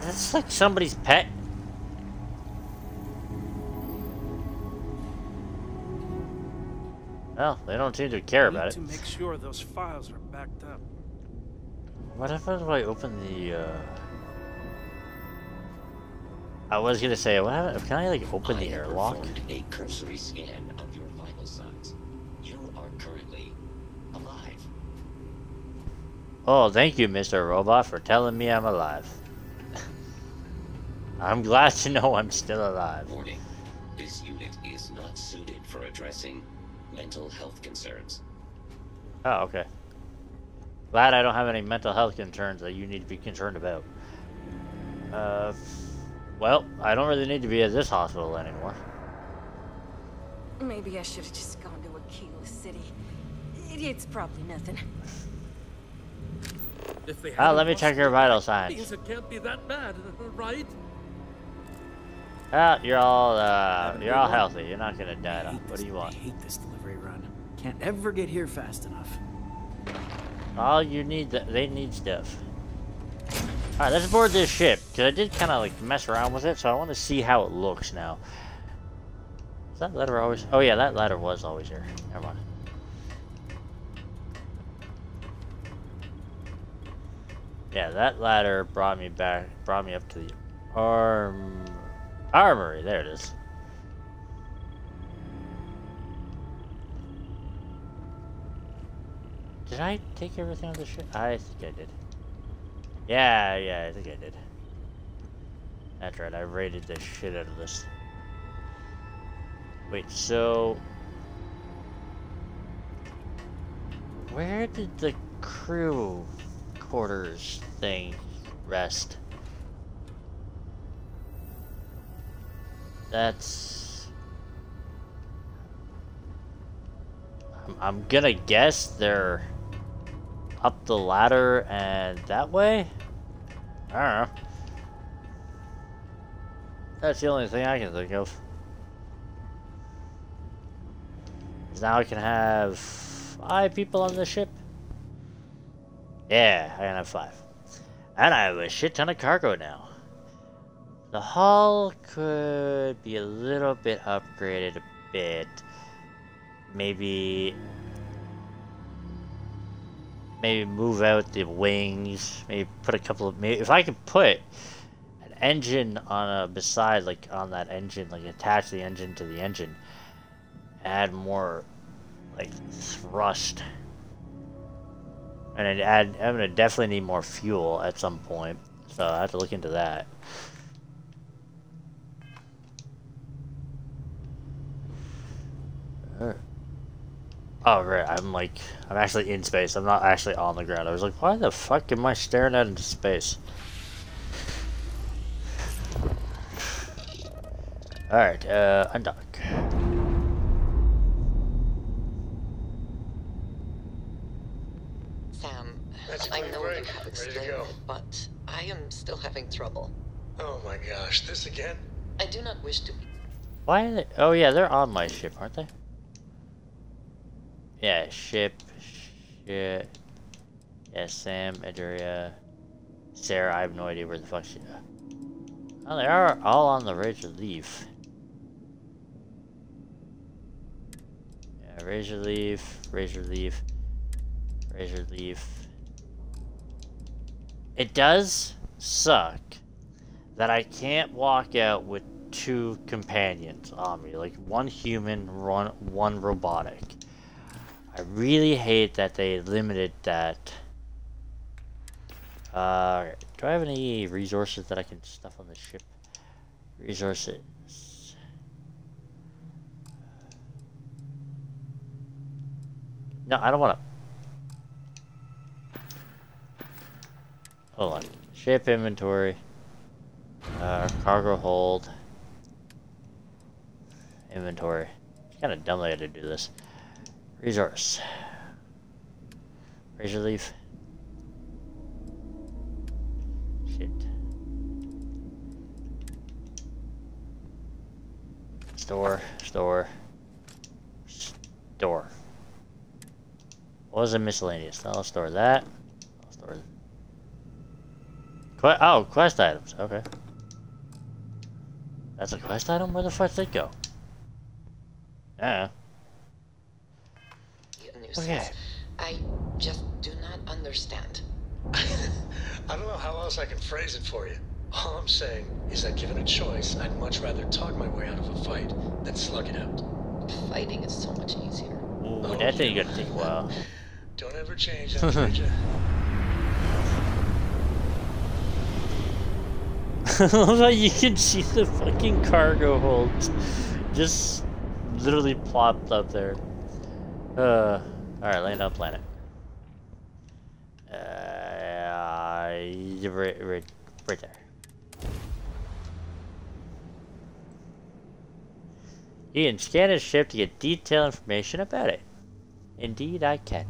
That's like somebody's pet. Well, they don't seem to care about it. I need to make sure those files are backed up. What if I open the? Uh... I was gonna say, what if, can I like open I the airlock? I performed a cursory scan of your vital signs. You are currently alive. Oh, thank you, Mister Robot, for telling me I'm alive. I'm glad to know I'm still alive. Warning. This unit is not suited for addressing mental health concerns. Oh, okay. Glad I don't have any mental health concerns that you need to be concerned about. Uh, well, I don't really need to be at this hospital anymore. Maybe I should have just gone to Akila City. It's probably nothing. If they ah, let me check your vital signs. It can't be that bad, right? Ah, you're all, uh, you're all healthy. You're not gonna die off. What do you want? I hate this delivery run. Can't ever get here fast enough. All you need, th they need stuff. All right, let's board this ship, because I did kind of like mess around with it, so I want to see how it looks now. Is that ladder always? Oh yeah, that ladder was always here. Never mind. Yeah, that ladder brought me back, brought me up to the arm. Armory, there it is. Did I take everything on the ship? I think I did. Yeah, yeah, I think I did. That's right, I raided the shit out of this. Wait, so... where did the crew quarters thing rest? That's... I'm gonna guess they're up the ladder and that way? I don't know. That's the only thing I can think of. Now I can have five people on the ship. Yeah, I can have five. And I have a shit ton of cargo now. The hull could be a little bit upgraded a bit. Maybe... Maybe move out the wings. Maybe put a couple of... Maybe if I could put an engine on a... Beside, like, on that engine. Like, attach the engine to the engine. Add more, like, thrust. And I'd add, I'm gonna definitely need more fuel at some point. So I have to look into that. Oh right, I'm like, I'm actually in space. I'm not actually on the ground. I was like, why the fuck am I staring out into space? Alright, uh, undock. Sam, I know you have explained, but I am still having trouble. Oh my gosh, this again? I do not wish to be... Why are they... Oh yeah, they're on my ship, aren't they? Yeah, ship, shit. Yeah, Sam, Adria, Sarah. I have no idea where the fuck she is. Oh, they are all on the Razor Leaf. Yeah, Razor Leaf, Razor Leaf. Razor Leaf. It does suck that I can't walk out with two companions on me, like one human, one, one robotic. I really hate that they limited that. Uh, do I have any resources that I can stuff on the ship? Resources. No, I don't want to. Hold on. Ship inventory. Uh, cargo hold. Inventory. It's kind of dumb that I had to do this. Resource. Razor Leaf. Shit. Store, store, store. What was it miscellaneous? I'll store that. I'll store that. Que oh, quest items. Okay. That's a quest item? Where the fuck did it go? Yeah. Okay. I just do not understand. I don't know how else I can phrase it for you. All I'm saying is that given a choice, I'd much rather talk my way out of a fight than slug it out. Fighting is so much easier. Ooh, oh, that thing gonna take a while. Don't ever change that, Adria. You can see the fucking cargo holds just literally plopped up there. Uh... Alright, land on planet. Uh, uh right, right, right there. You can scan a ship to get detailed information about it. Indeed, I can.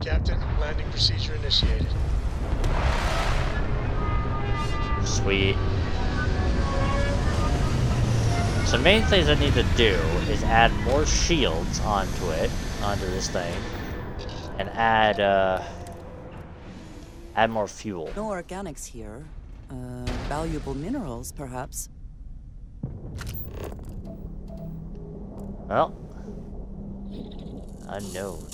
Captain, landing procedure initiated. Sweet. So the main things I need to do is add more shields onto it, onto this thing, and add uh, add more fuel. No organics here. Uh, valuable minerals, perhaps. Well, unknown.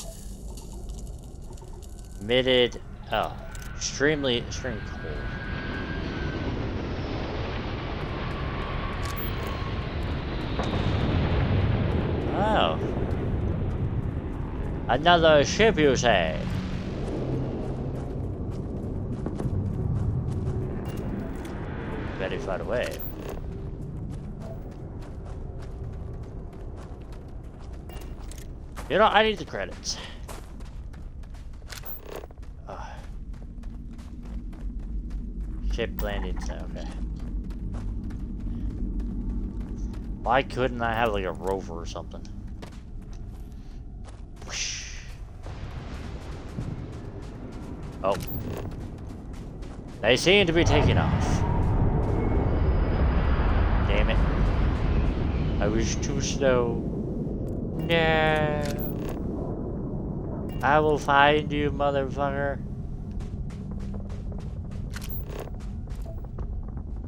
Emitted. Oh, extremely, extremely cold. Oh. Another ship, you say? Very far away. You know, I need the credits. Oh. Ship landing, so okay. Why couldn't I have like a rover or something? Whoosh. Oh. They seem to be taking off. Damn it. I was too slow. No. I will find you, motherfucker.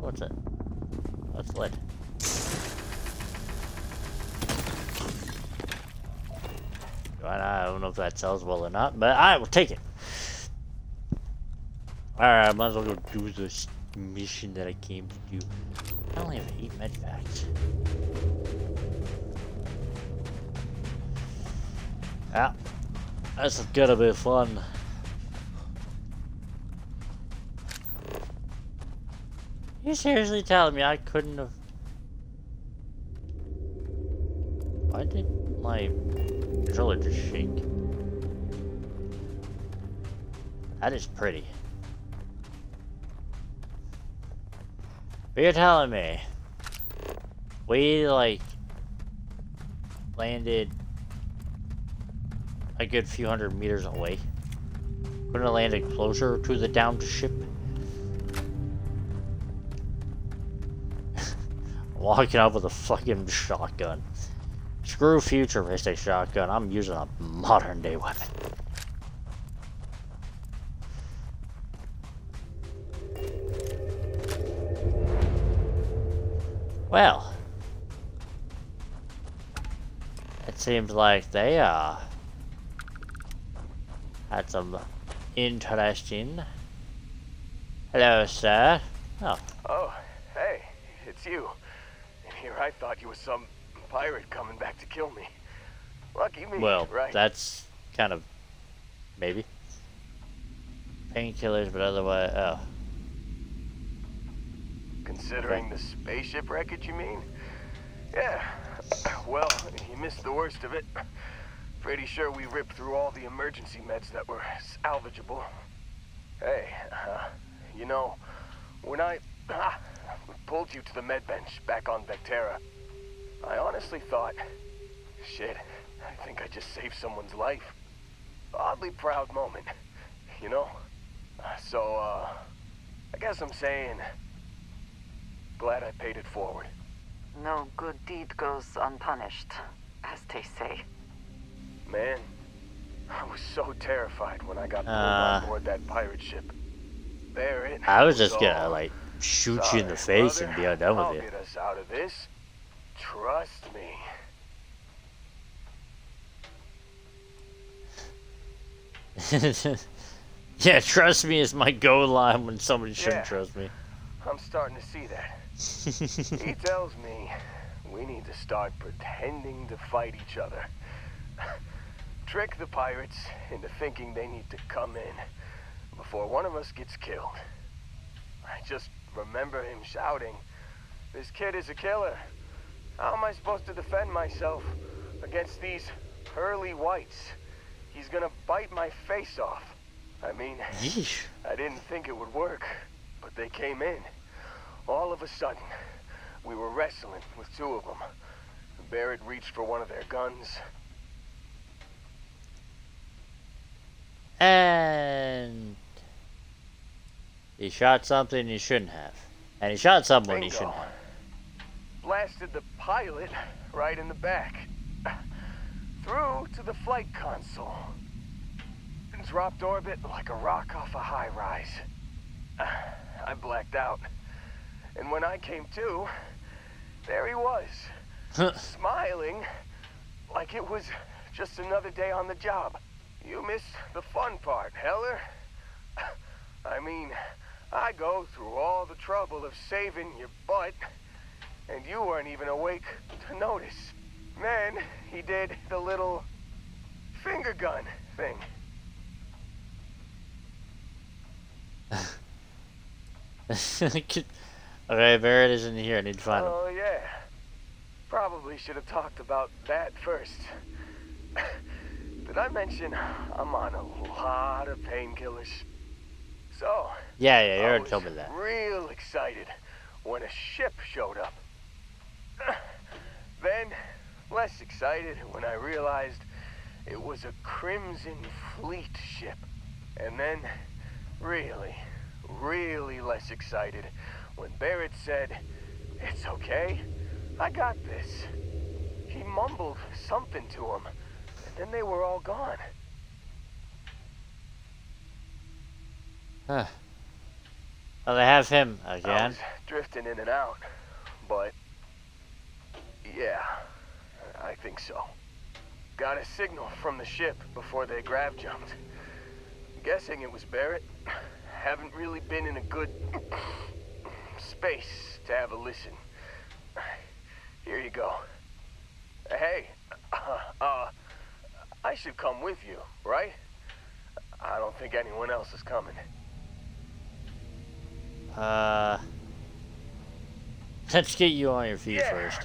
What's it? What's lit? I don't know if that sells well or not, but I will take it. Alright, I might as well go do this mission that I came to do. I only have eight med packs. Yeah, this is gonna be fun. You seriously telling me I couldn't have... Why did my... controller just shake. That is pretty. But you're telling me we like landed a good few hundred meters away. Couldn't have landed closer to the downed ship. Walking up with a fucking shotgun. Screw futuristic shotgun, I'm using a modern day weapon. Well. It seems like they, uh... That's um, interesting. Hello, sir. Oh. Oh, hey, it's you. And here I thought you was some pirate coming back to kill me. Lucky me, well, right? That's kind of... maybe. Painkillers, but otherwise... oh. Considering okay. the spaceship wreckage, you mean? Yeah. Well, you missed the worst of it. Pretty sure we ripped through all the emergency meds that were salvageable. Hey, uh, you know, when I ah, pulled you to the med bench back on Vectera, I honestly thought, shit, I think I just saved someone's life. Oddly proud moment, you know? So, uh, I guess I'm saying, glad I paid it forward. No good deed goes unpunished, as they say. Man, I was so terrified when I got uh, pulled aboard that pirate ship. There it I was just gonna like shoot Sorry, you in the face brother, and be all done with I'll it. Get us out of this. Trust me. Yeah, trust me is my go line when somebody shouldn't yeah, trust me. I'm starting to see that. He tells me we need to start pretending to fight each other. Trick the pirates into thinking they need to come in before one of us gets killed. I just remember him shouting, "This kid is a killer. How am I supposed to defend myself against these pearly whites? He's gonna bite my face off." I mean, yeesh. I didn't think it would work, but they came in. All of a sudden, we were wrestling with two of them. Barrett reached for one of their guns. And he shot something he shouldn't have. And he shot someone Bingo. he shouldn't have. Blasted the pilot right in the back. Through to the flight console. And dropped orbit like a rock off a high rise. I blacked out. And when I came to, there he was, huh. smiling like it was just another day on the job. You missed the fun part, Heller. I mean, I go through all the trouble of saving your butt, and you weren't even awake to notice. Then he did the little finger gun thing. Okay, Barrett isn't here. I need to find him. Oh, yeah. Probably should have talked about that first. Did I mention I'm on a lot of painkillers? So, yeah, yeah, you already told me that. I was real excited when a ship showed up. Then, less excited when I realized it was a Crimson Fleet ship. And then, really, really less excited when Barrett said, "It's okay, I got this." He mumbled something to him, and then they were all gone. Huh. Well, they have him again. I was drifting in and out, but yeah, I think so. Got a signal from the ship before they grab jumped. Guessing it was Barrett. Haven't really been in a good... space to have a listen. Here you go. Hey, uh, uh, I should come with you, right? I don't think anyone else is coming. Uh, let's get you on your feet yeah. first.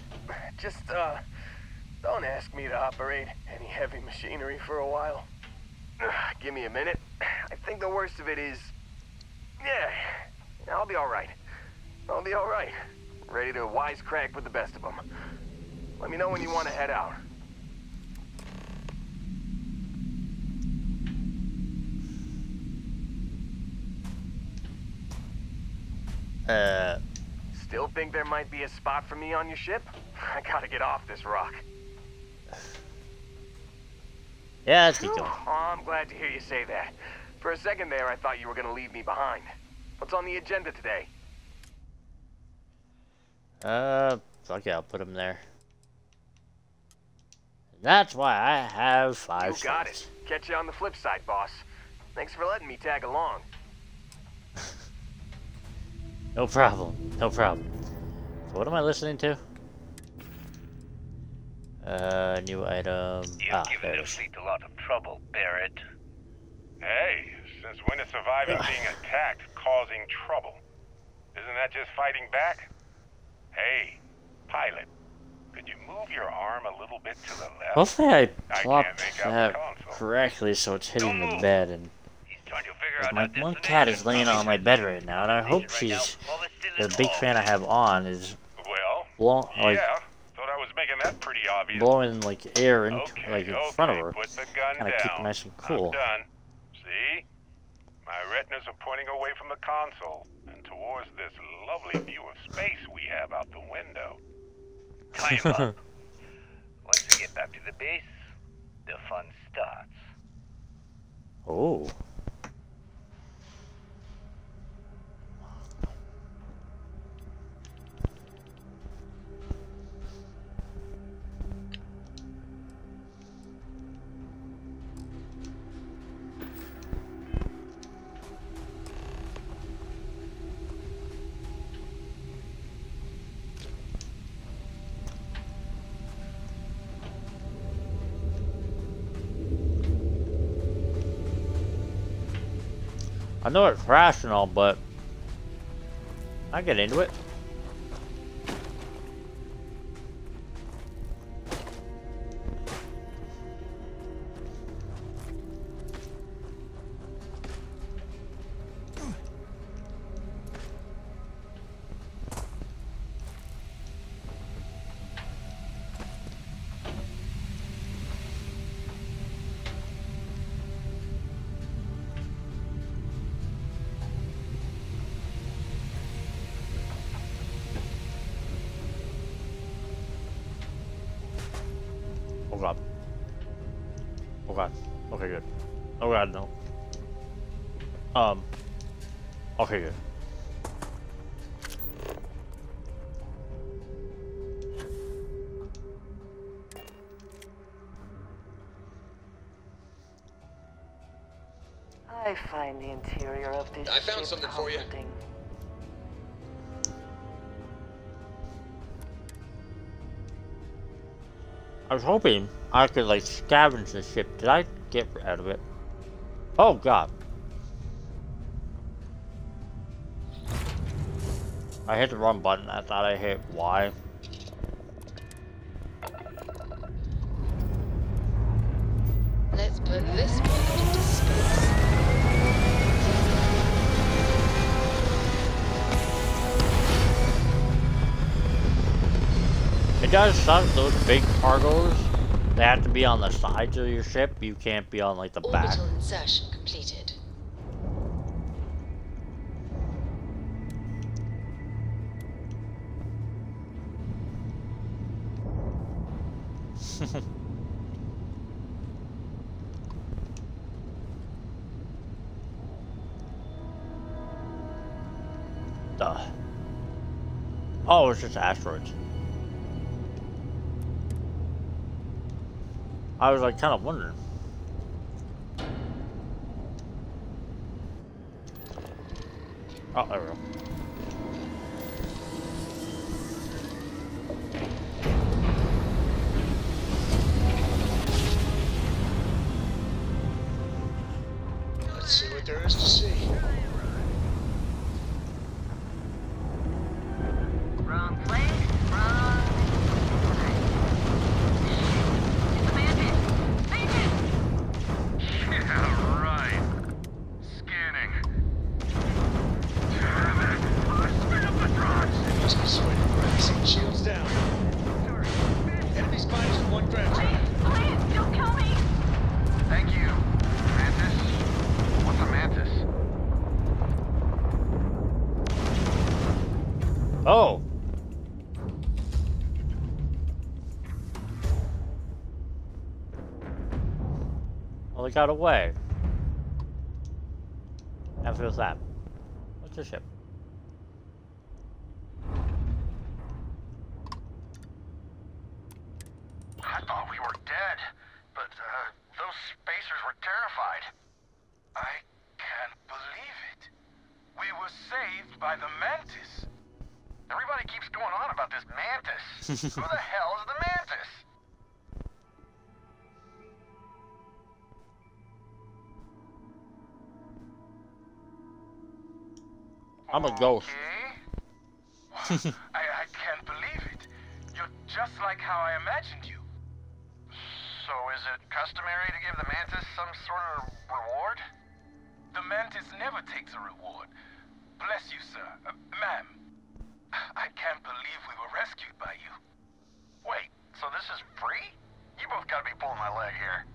Just, uh, don't ask me to operate any heavy machinery for a while. Uh, give me a minute. I think the worst of it is, yeah, I'll be all right. I'll be all right. Ready to wisecrack with the best of them. Let me know when you want to head out. Uh. Still think there might be a spot for me on your ship? I gotta get off this rock. Yeah, let's keep going. Oh, I'm glad to hear you say that. For a second there, I thought you were gonna leave me behind. What's on the agenda today? Uh, fuck yeah, I'll put him there. That's why I have five. You got it. Catch you on the flip side, boss. Thanks for letting me tag along. No problem. No problem. So what am I listening to? Uh, new item. You've ah, given there. Fleet a lot of trouble, Barrett. Hey, since when is surviving being attacked causing trouble? Isn't that just fighting back? Hey, pilot, could you move your arm a little bit to the left? Hopefully I plopped I that correctly so it's hitting the bed. And my one cat is laying on my bed right now, and I hope she's the big fan I have on is well, yeah. Like, making that pretty obvious. Blowing like air in, okay, like in okay, front of her, kind of keep it nice and cool. I'm done. See, my retinas are pointing away from the console and towards this lovely view of space we have out the window. Time up. Once we get back to the base, the fun starts. Oh. I know it's rational, but I get into it. I find the interior of this I found something comforting. For you. I was hoping I could like scavenge the ship. Did I get out of it? Oh god. I hit the wrong button. I thought I hit Y. Let's put this one into space. It does suck, those big cargoes, they have to be on the sides of your ship, you can't be on like the back. Orbital insertion completed. Duh. Oh, it's just asteroids. I was like kind of wondering. Oh, there we go. Let's see what there is to see. Wrong place, wrong. Oh! Well, it got away. That feels that. What's the ship? I thought we were dead, but uh, those spacers were terrified. I was saved by the Mantis. Everybody keeps going on about this Mantis. Who the hell is the Mantis? I'm a ghost. Okay. I, I can't believe it. You're just like how I imagined you. So is it customary to give the Mantis some sort of reward? The Mantis never takes a reward. Bless you, sir. Uh, ma'am. I can't believe we were rescued by you. Wait, so this is free? You both gotta be pulling my leg here.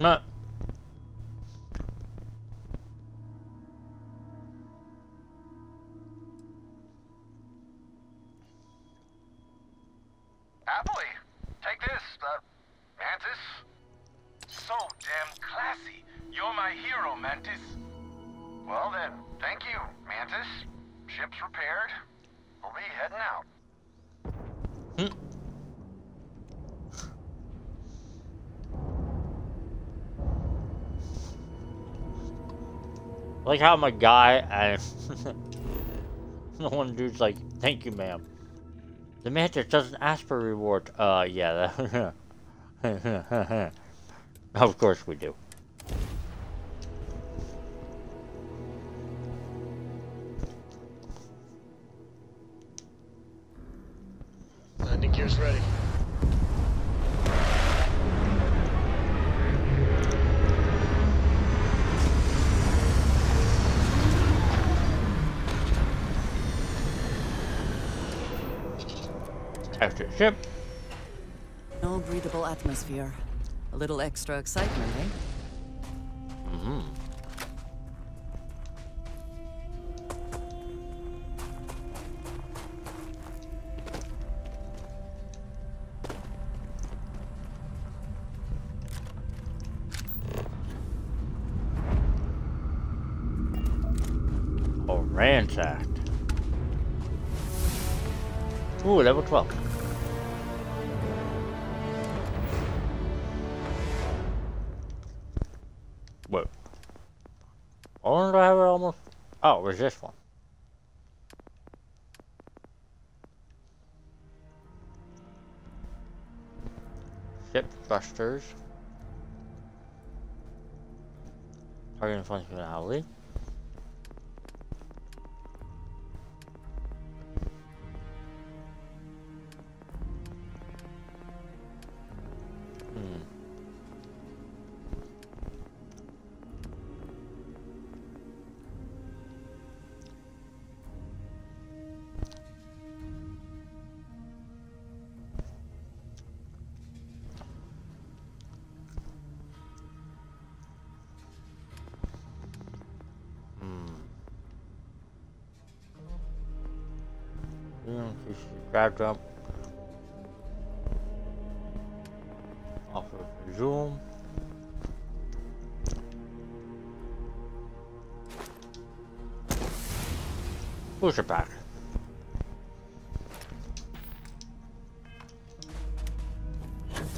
Nah. Happily. Take this, uh, Mantis. So damn classy. You're my hero, Mantis. Well then, thank you, Mantis. Ship's repaired. We'll be heading out. Hmm. Like how I'm a guy and the one dude's like, thank you, ma'am. The Mantis doesn't ask for reward. Uh, yeah. That of course we do. Landing gear's ready. After ship. No breathable atmosphere. A little extra excitement, eh? Mm-hmm. Oh, ransacked. Ooh, level twelve. Oh, do I have it almost? Oh, where's this one? Ship thrusters. Target in front of the alley. Grab jump off of zoom. Push it back.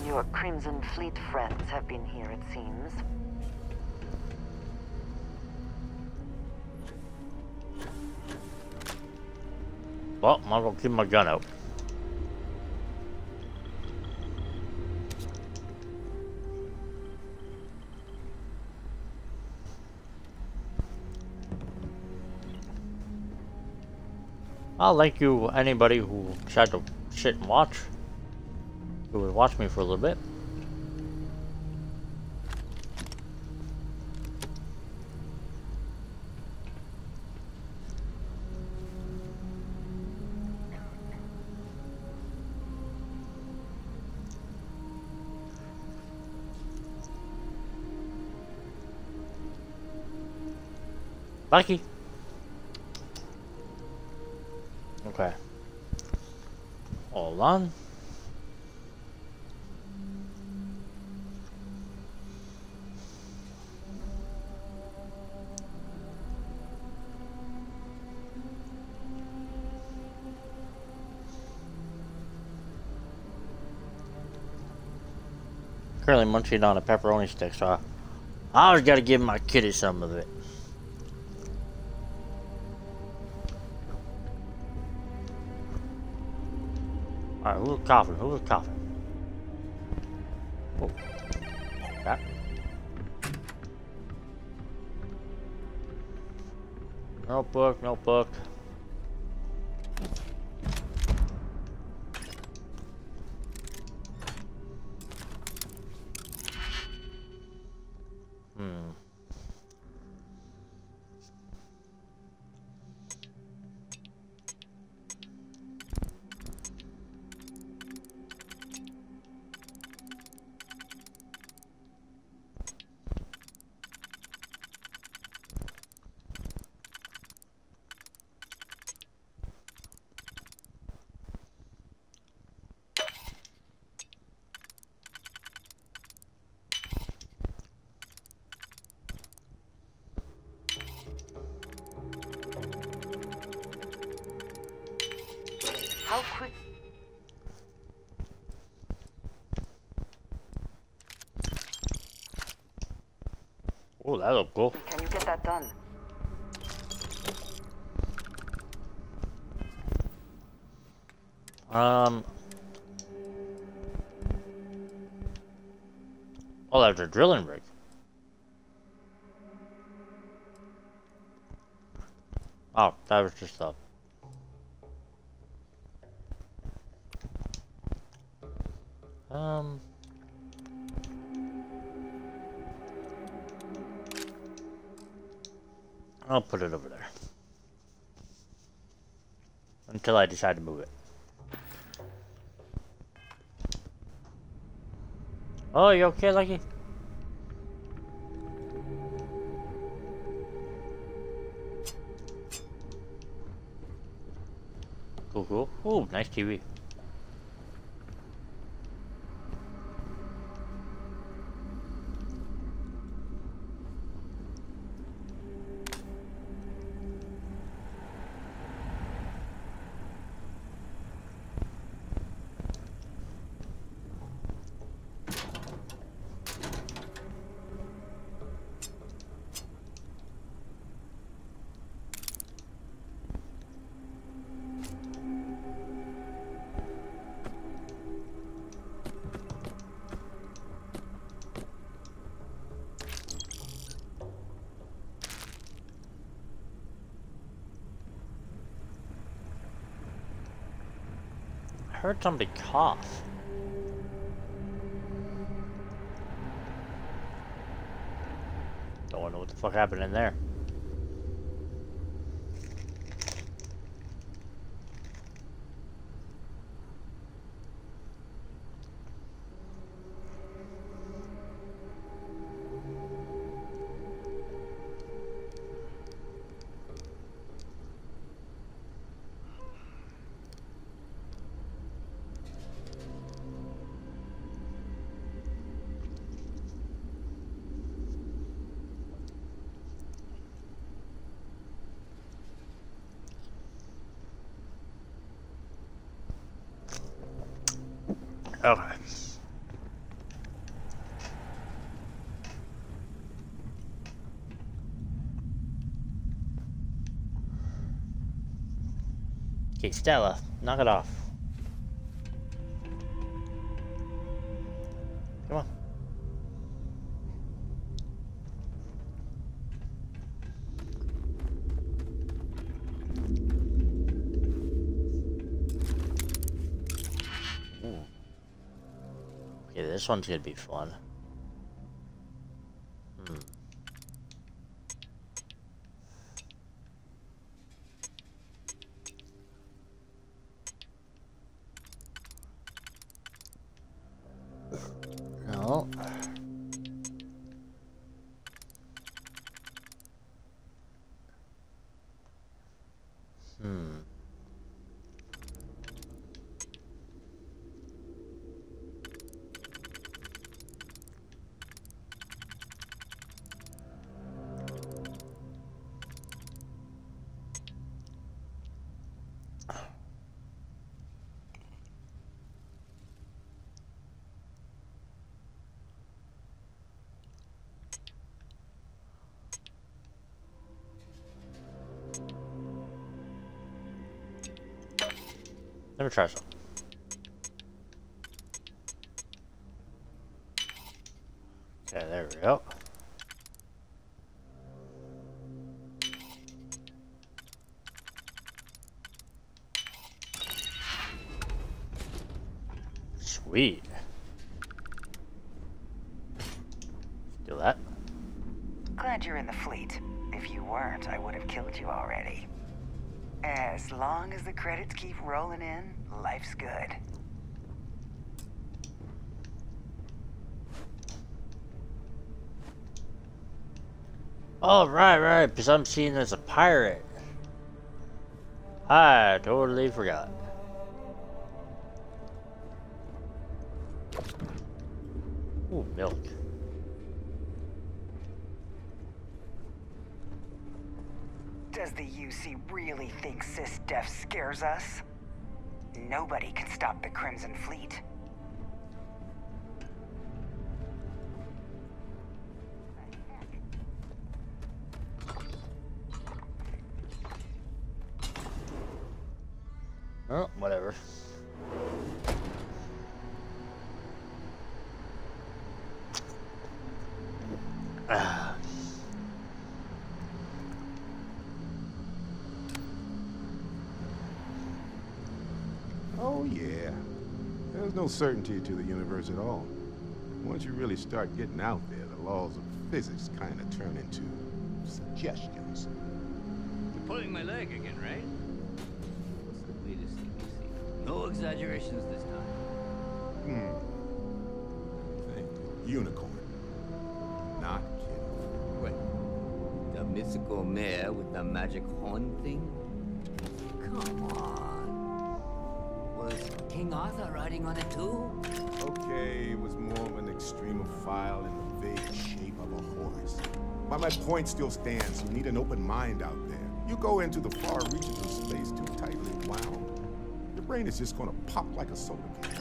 Your Crimson Fleet friends have been here, it seems. Well, might as well keep my gun out. I'll thank you, anybody who tried to sit and watch, who would watch me for a little bit. Lucky. Okay. Hold on. Currently munching on a pepperoni stick, so I always gotta give my kitty some of it. Alright, who was coughing? Who was coughing? Oh. That. Notebook, notebook. Oh, that looked cool. Can you get that done? Um. Oh, that's a drilling rig. Oh, that was just a. Um. I'll put it over there. Until I decide to move it. Oh, you okay, Lucky? Cool, cool. Ooh, nice T V. I heard somebody cough. Don't know what the fuck happened in there. Okay. Okay, Stella, knock it off. Come on. This one's gonna be fun. Hmm. No. Hmm. Let me try some. go. Sweet. Do that. Glad you're in the fleet. If you weren't, I would have killed you already. As long as the credits keep rolling in, life's good. Oh, right, right, because I'm seen as a pirate. I totally forgot. Ooh, milk. Does the U C really think cis-def scares us? Nobody can stop the Crimson Fleet. Oh, whatever. Ah. Oh yeah. There's no certainty to the universe at all. Once you really start getting out there, the laws of physics kind of turn into suggestions. You're pulling my leg again, right? No exaggerations this time. Hmm. Think unicorn. Not kidding. Wait. The mythical mare with the magic horn thing? Come on. Was King Arthur riding on it too? Okay, it was more of an extremophile and vague shape of a horse. But my point still stands. You need an open mind out there. You go into the far reaches of space too tightly wound. The brain is just gonna pop like a soda can.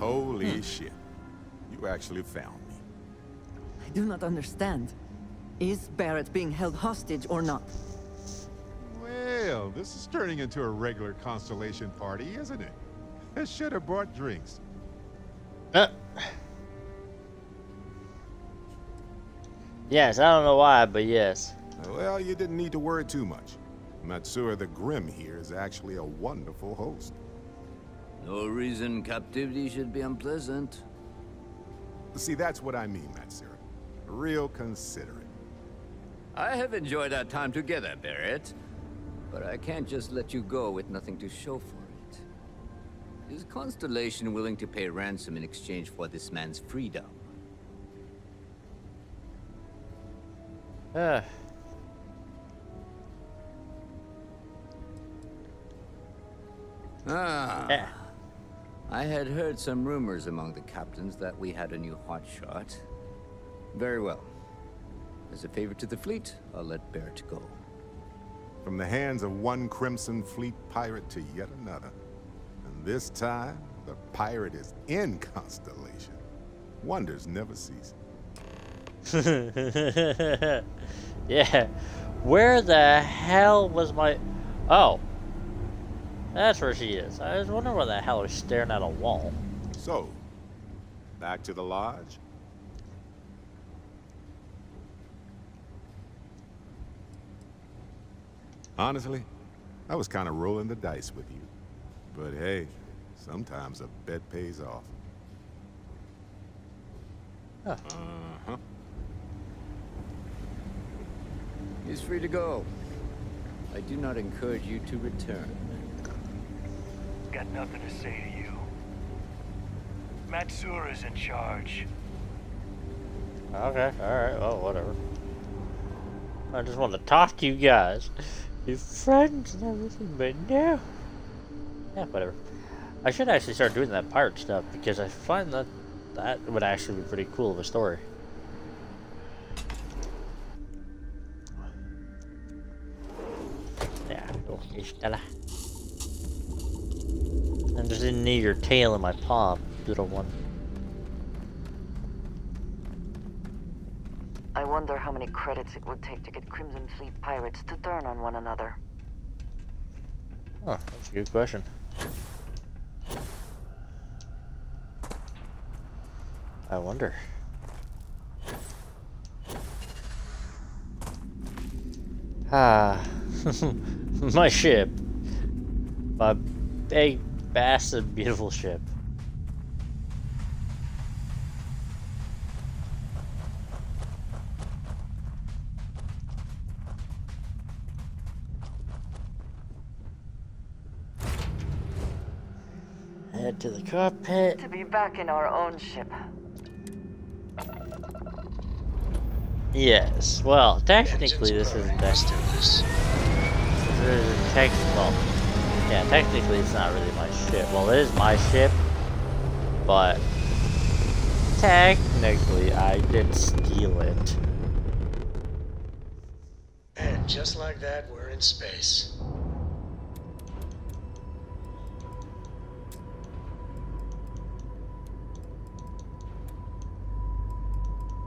Holy hmm. shit. You actually found me. I do not understand. Is Barrett being held hostage or not? Well, this is turning into a regular Constellation party, isn't it? I should have brought drinks. Uh. Yes, I don't know why, but yes. Well, you didn't need to worry too much. Matsura the Grim here is actually a wonderful host. No reason captivity should be unpleasant. See, that's what I mean, Matsura. Real considerate. I have enjoyed our time together, Barrett. But I can't just let you go with nothing to show for it. Is Constellation willing to pay ransom in exchange for this man's freedom? Uh. Ah. Yeah. I had heard some rumors among the captains that we had a new hotshot. Very well. As a favor to the fleet, I'll let Barrett go. From the hands of one Crimson Fleet pirate to yet another. And this time, the pirate is in Constellation. Wonders never cease. Yeah, where the hell was my... Oh, that's where she is. I was wondering where the hell is staring at a wall. So, back to the lodge. Honestly, I was kind of rolling the dice with you, but hey, sometimes a bet pays off. Huh. Uh-huh. He's free to go. I do not encourage you to return. Got nothing to say to you. Matsura's in charge. Okay, alright, well, whatever. I just want to talk to you guys. You're friends and everything, but no. Yeah, whatever. I should actually start doing that pirate stuff, because I find that that would actually be pretty cool of a story. I just didn't need your tail in my palm, little one. I wonder how many credits it would take to get Crimson Fleet pirates to turn on one another. Oh, that's a good question. I wonder. Ah, my ship. My big, massive, beautiful ship. Head to the cockpit. To be back in our own ship. Yes, well, technically this isn't actually this. This is technical. Yeah, technically it's not really my ship. Well, it is my ship, but technically I did steal it. And just like that, we're in space.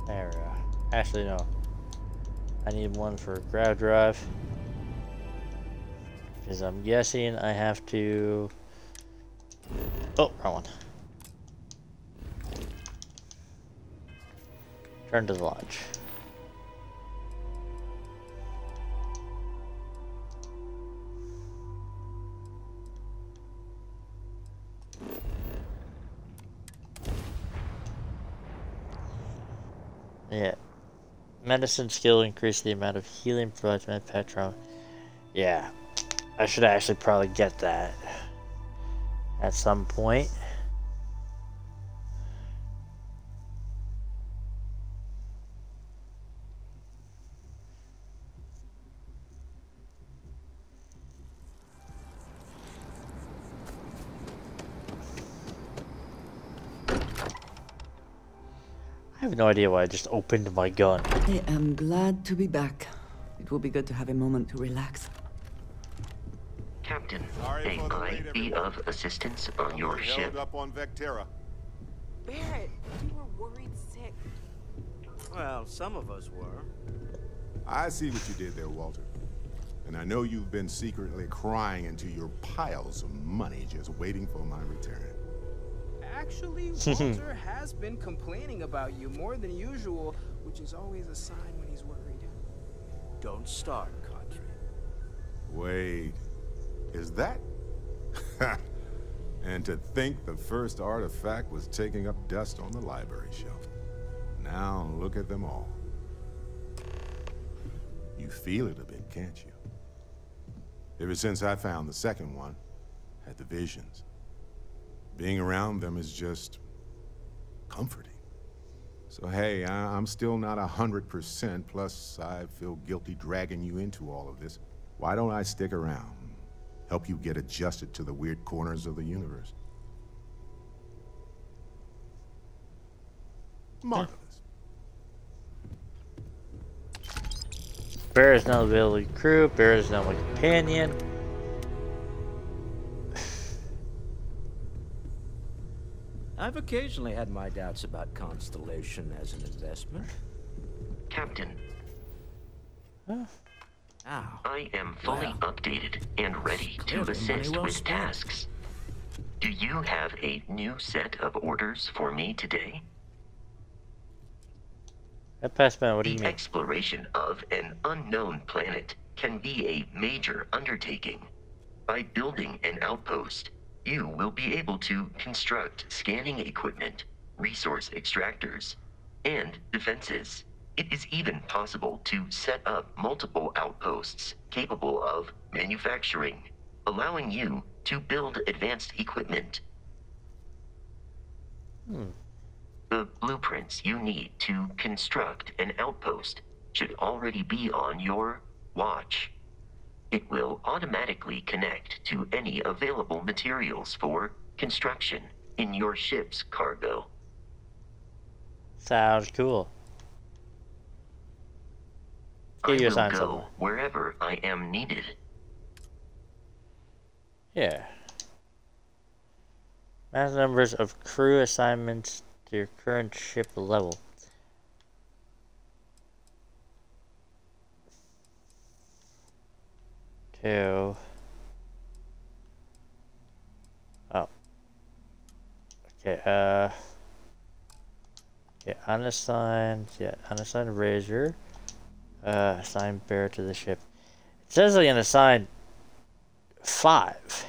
There we go. Actually, no. I need one for grav drive. Because I'm guessing I have to... Oh, wrong one. Turn to the lodge. Yeah. Medicine skill increased the amount of healing provided by Petron. Yeah, I should actually probably get that at some point. I have no idea why I just opened my gun. I am glad to be back. It will be good to have a moment to relax. Captain, a glide be of assistance on your held ship. Up on Vectera. Barrett, you were worried sick. Well, some of us were. I see what you did there, Walter. And I know you've been secretly crying into your piles of money just waiting for my return. Actually, Walter has been complaining about you more than usual, which is always a sign when he's worried. Don't start, Cadre. Wait, is that? And to think the first artifact was taking up dust on the library shelf. Now look at them all. You feel it a bit, can't you? Ever since I found the second one, had the visions. Being around them is just comforting. So hey, I, I'm still not a hundred percent, plus I feel guilty dragging you into all of this. Why don't I stick around, help you get adjusted to the weird corners of the universe? Marvelous. Bear is now the building crew, Bear is now my companion. I've occasionally had my doubts about Constellation as an investment. Captain. Huh? Ow. I am fully wow. updated and ready to assist well with spent. tasks. Do you have a new set of orders for me today? That passed by, what do you mean? The exploration of an unknown planet can be a major undertaking. By building an outpost, you will be able to construct scanning equipment, resource extractors, and defenses. It is even possible to set up multiple outposts capable of manufacturing, allowing you to build advanced equipment. Hmm. The blueprints you need to construct an outpost should already be on your watch. It will automatically connect to any available materials for construction in your ship's cargo. Sounds cool. I will go wherever I am needed. Yeah. Mass numbers of crew assignments to your current ship level. Two. Oh. Okay, uh. Yeah, unassigned. Yeah, unassigned Razor. Uh, assigned Bear to the ship. It says I'm unassigned five.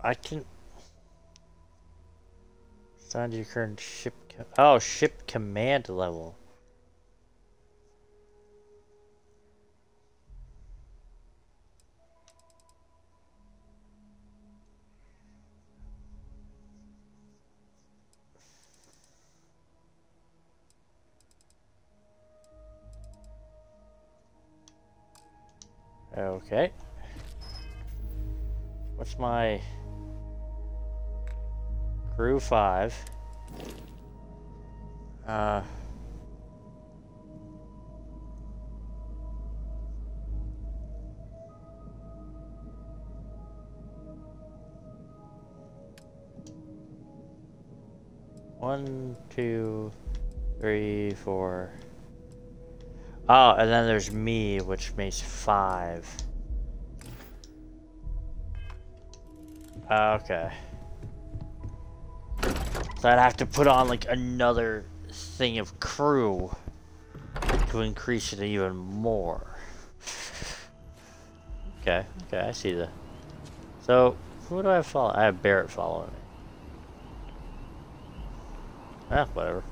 I can assign to your current ship. Com oh, ship command level. Okay. What's my? Crew five. Uh, one, two, three, four. Oh, and then there's me, which makes five. Okay. So I'd have to put on like another thing of crew to increase it even more. Okay, okay, I see that. So who do I follow? I have Barrett following me. Ah, whatever.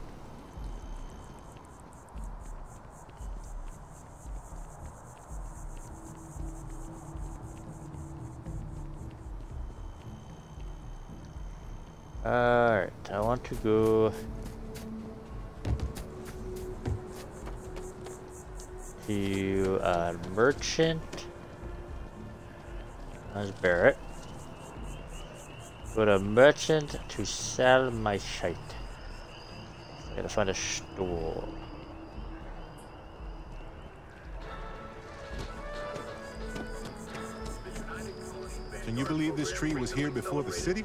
Alright, I want to go to uh, merchant. Let's bear it. Go to merchant to sell my shite. I gotta find a store. Can you believe this tree was here before the city?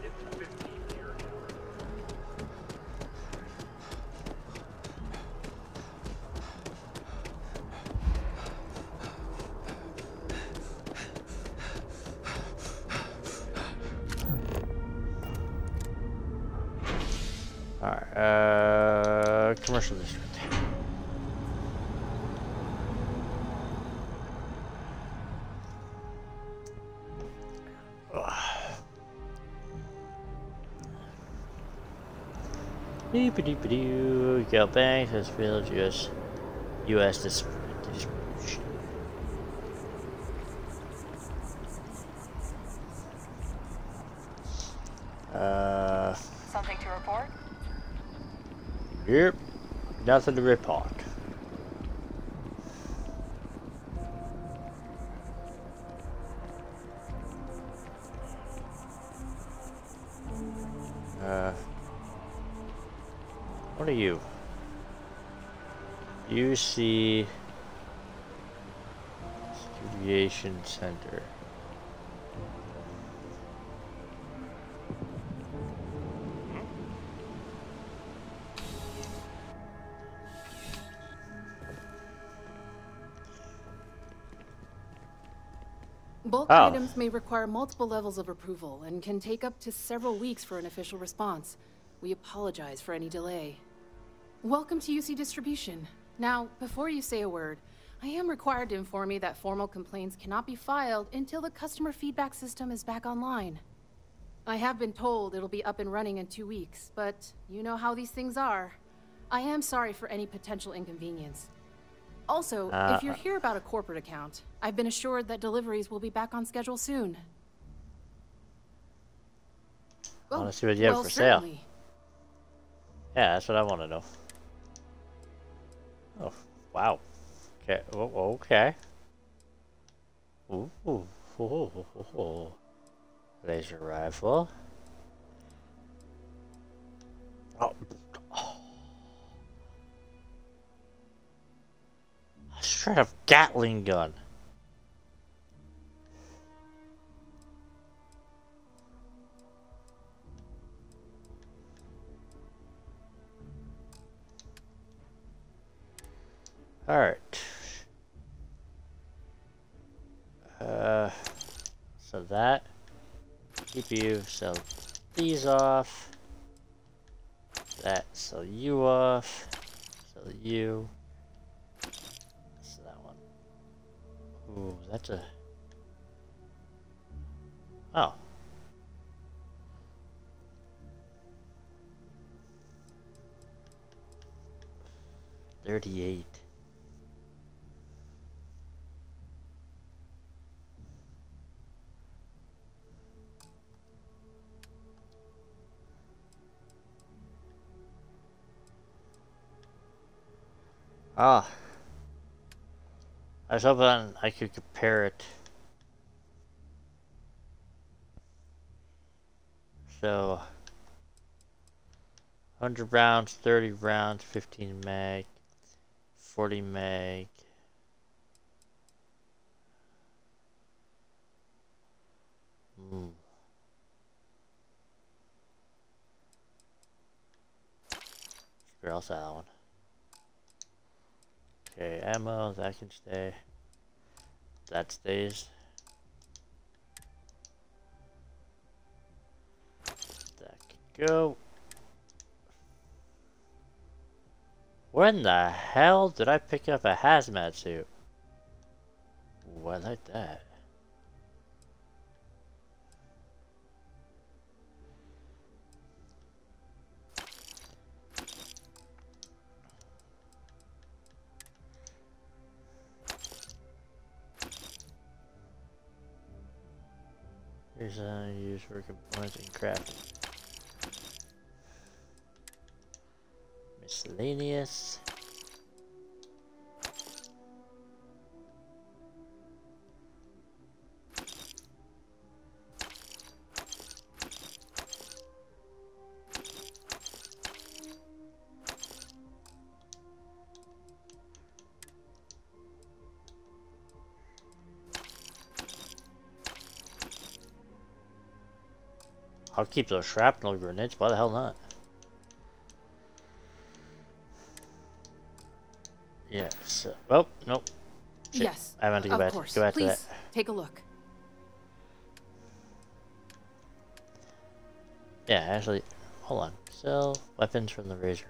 Go back to Starfield, U S U S Distribution. Uh. Something to report? Yep. Nothing to report. Uh. What are you? U C Distribution Center. Bulk oh. items may require multiple levels of approval and can take up to several weeks for an official response. We apologize for any delay. Welcome to U C Distribution. Now, before you say a word, I am required to inform you that formal complaints cannot be filed until the customer feedback system is back online. I have been told it'll be up and running in two weeks, but you know how these things are. I am sorry for any potential inconvenience. Also, uh, if you're here about a corporate account, I've been assured that deliveries will be back on schedule soon. I want to see what you have well, for certainly. sale. Yeah, that's what I want to know. Oh, wow. Okay. Oh, okay. Ooh, ooh, ooh, ooh, ooh, ooh. Laser rifle. Oh. oh. Straight up Gatling gun. All right. Uh, so that. Keep you, so these off. That, so you off. So you. So that one. Ooh, that's a... Oh. thirty-eight. Ah. I was hoping I could compare it. So, one hundred rounds, thirty rounds, fifteen mag, forty mag. Ooh. Figure else out that one. Okay, ammo, that can stay. That stays. That can go. When the hell did I pick up a hazmat suit? Ooh, I like that. Here's how you use for components and crafting. Miscellaneous. I'll keep those shrapnel grenades, why the hell not? Yes. Well, nope. Shit. Yes. I want to go back. Course. Go back Please to that. Take a look. Yeah, actually, hold on. Sell weapons from the Razor.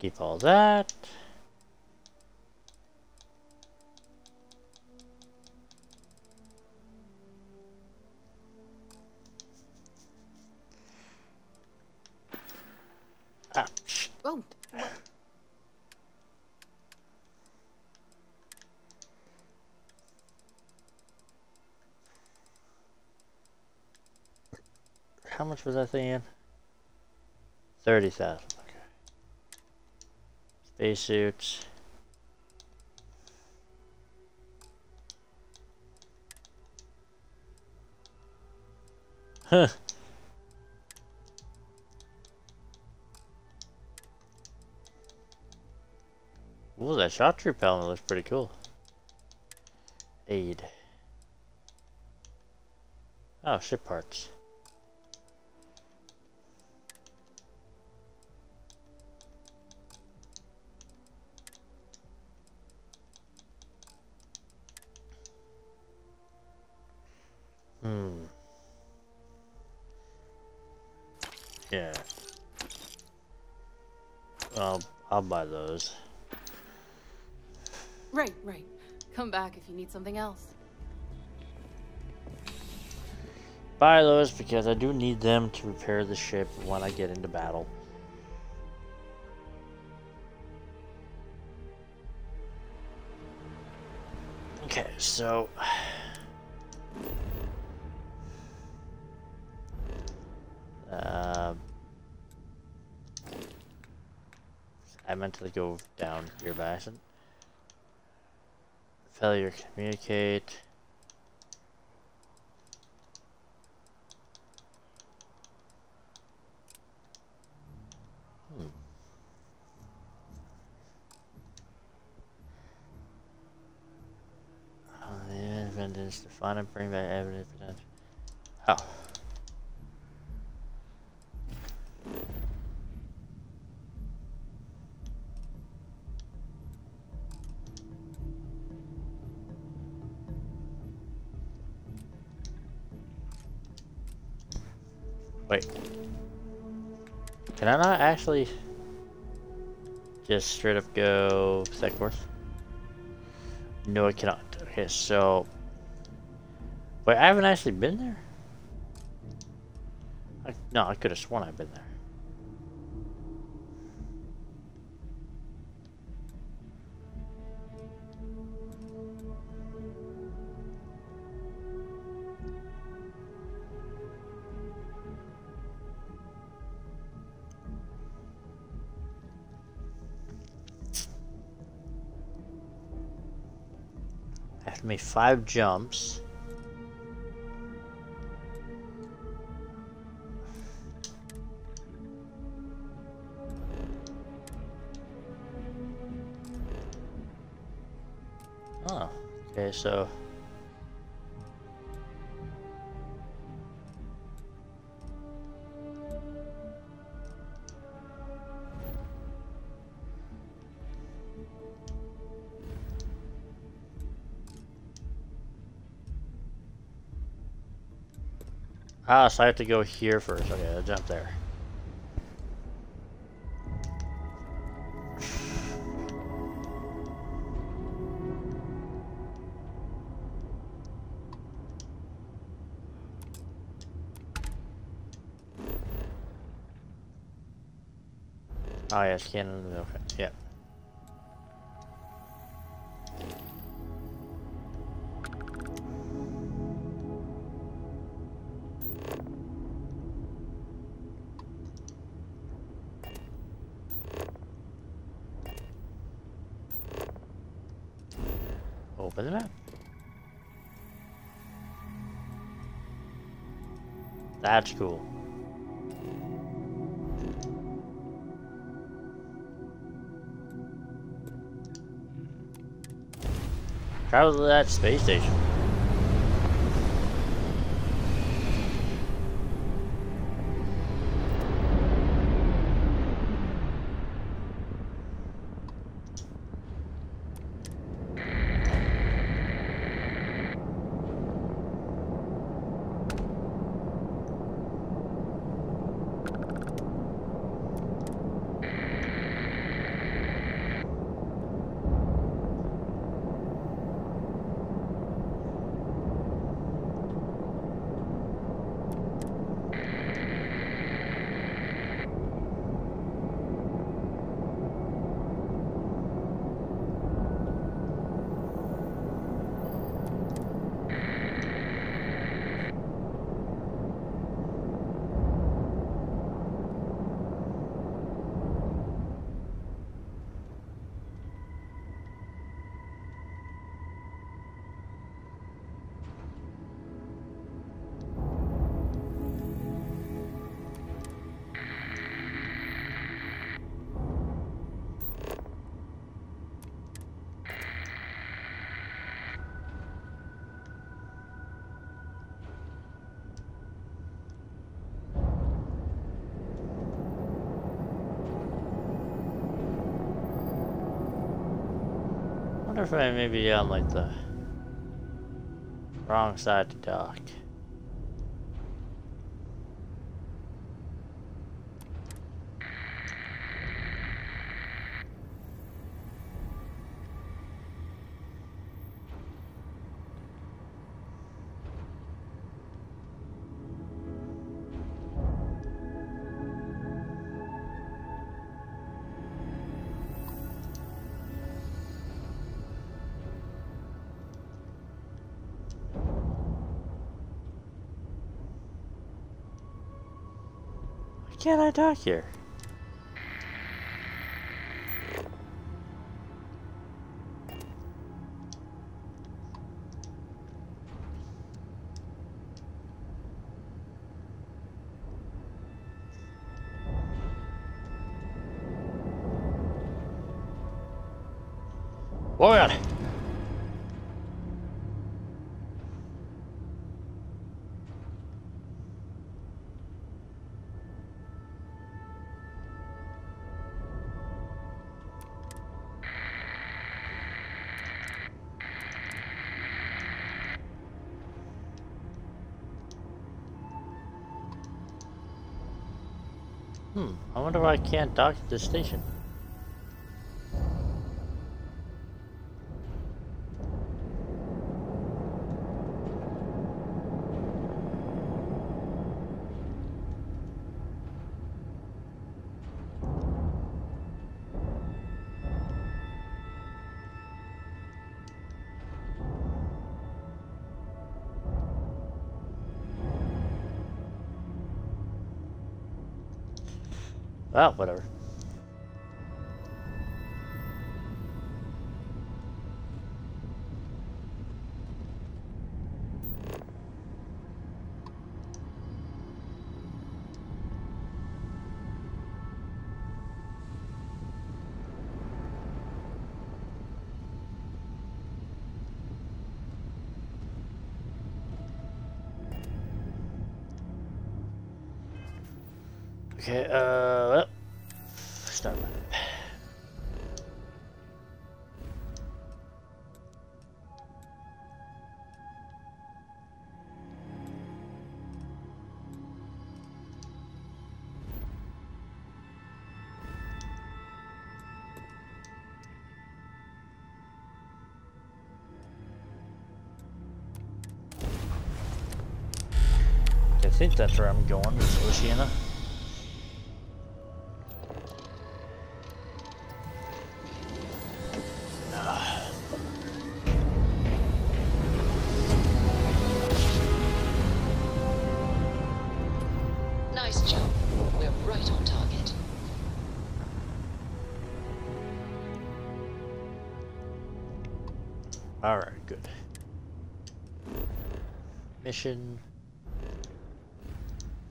Keep all that. Ouch. Oh. How much was that thing in? Thirty thousand. Spacesuits. Huh. Ooh, that shot troop helmet looks pretty cool. Aid. Oh, ship parts. Hmm. Yeah. Well, I'll buy those. Right, right. Come back if you need something else. Buy those because I do need them to repair the ship when I get into battle. Okay, so... Um, I meant to go down here by accident. Failure to communicate. evidence to find and bring back evidence to them. Oh. Wait. Can I not actually just straight up go second course? No, I cannot. Okay, so wait, I haven't actually been there? I, no, I could have sworn I've been there. Made five jumps. Oh, okay, so Ah, so I have to go here first. Okay, I'll jump there. Oh yes, cannon. Okay, yep. That's cool. Travel to that space station. I wonder if I may be on like the wrong side to dock. Why can't I dock here? What? Hmm, I wonder why I can't dock at this station. Well, whatever. Okay, uh, well, start with it. I think that's where I'm going, is Oceana.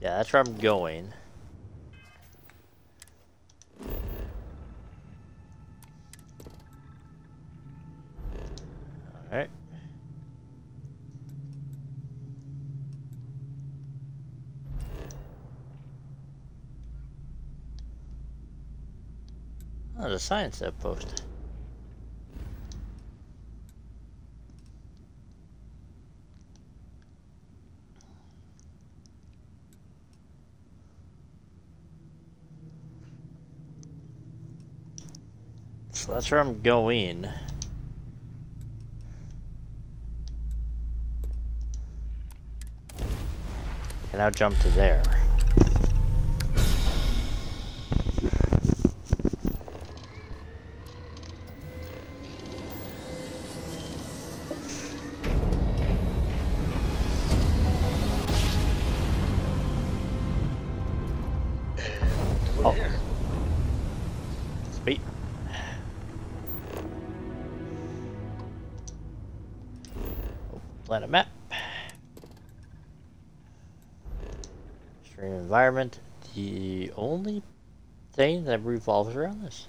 Yeah, that's where I'm going. Alright. Oh, the science outpost. That's where I'm going. And I'll jump to there. Environment, the only thing that revolves around this.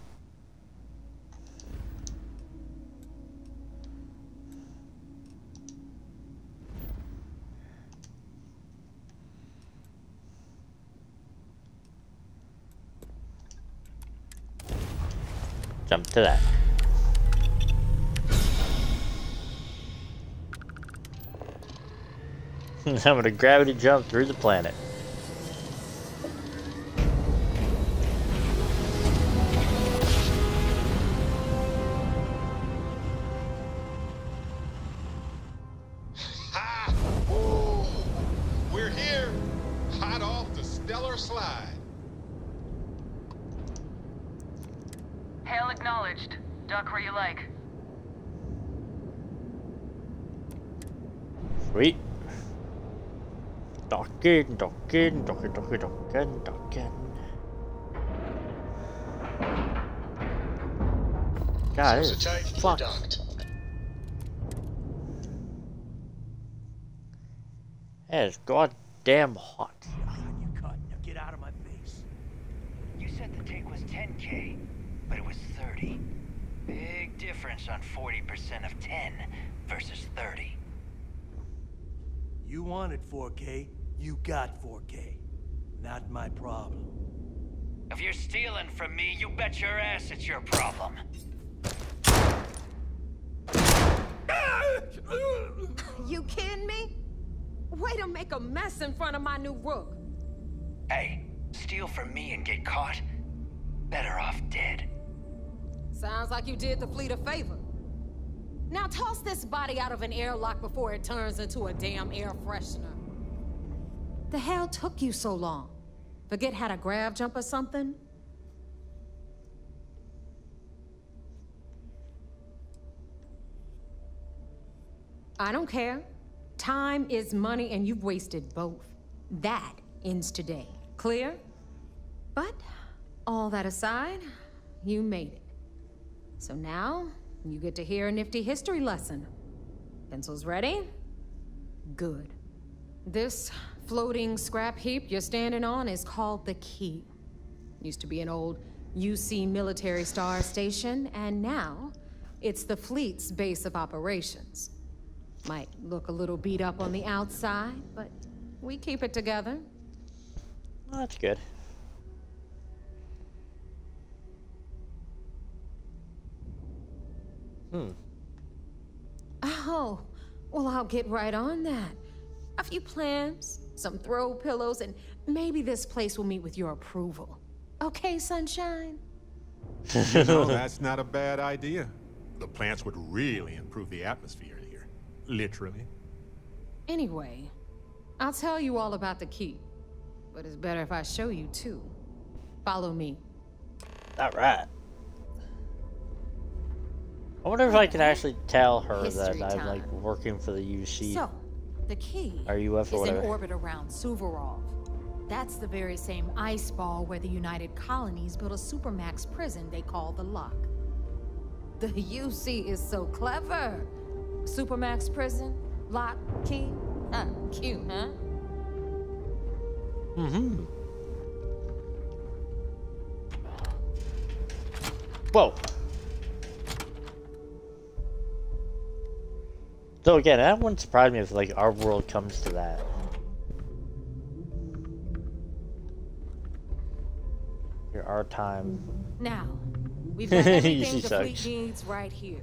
Jump to that. I'm gonna gravity jump through the planet. Docking, docking, docking, docking, docking, docking. God, it is fucked. That is goddamn hot. You cut. Now get out of my face. You said the take was ten K, but it was thirty. Big difference on forty percent of ten versus thirty. You wanted four K, you got four K. Not my problem. If you're stealing from me, you bet your ass it's your problem. You kidding me? Way to make a mess in front of my new rook. Hey, Steal from me and get caught? Better off dead. Sounds like you did the fleet a favor. Now toss this body out of an airlock before it turns into a damn air freshener. The hell took you so long? Forget how to grab jump or something? I don't care. Time is money and you've wasted both. That ends today. Clear? But all that aside, you made it. So now you get to hear a nifty history lesson. Pencils ready? Good. This floating scrap heap you're standing on is called the Key. Used to be an old U C military star station, and now it's the fleet's base of operations. Might look a little beat up on the outside, but we keep it together. Well, that's good. Hmm. Oh, well, I'll get right on that. A few plans, some throw pillows, and maybe this place will meet with your approval. Okay, sunshine? You know, that's not a bad idea. The plants would really improve the atmosphere here. Literally. Anyway, I'll tell you all about the Key. But it's better if I show you, too. Follow me. All right. I wonder if I can actually tell her History that I'm time. like working for the U C. So, the Key or U F or is in orbit around Suvorov. That's the very same ice ball where the United Colonies built a supermax prison they call the Lock. The U C is so clever. Supermax prison, Lock, Key, uh, Q, huh? Mm-hmm. Whoa. So again, that wouldn't surprise me if like our world comes to that. Here, our time. Now, we've got everything the fleet needs right here.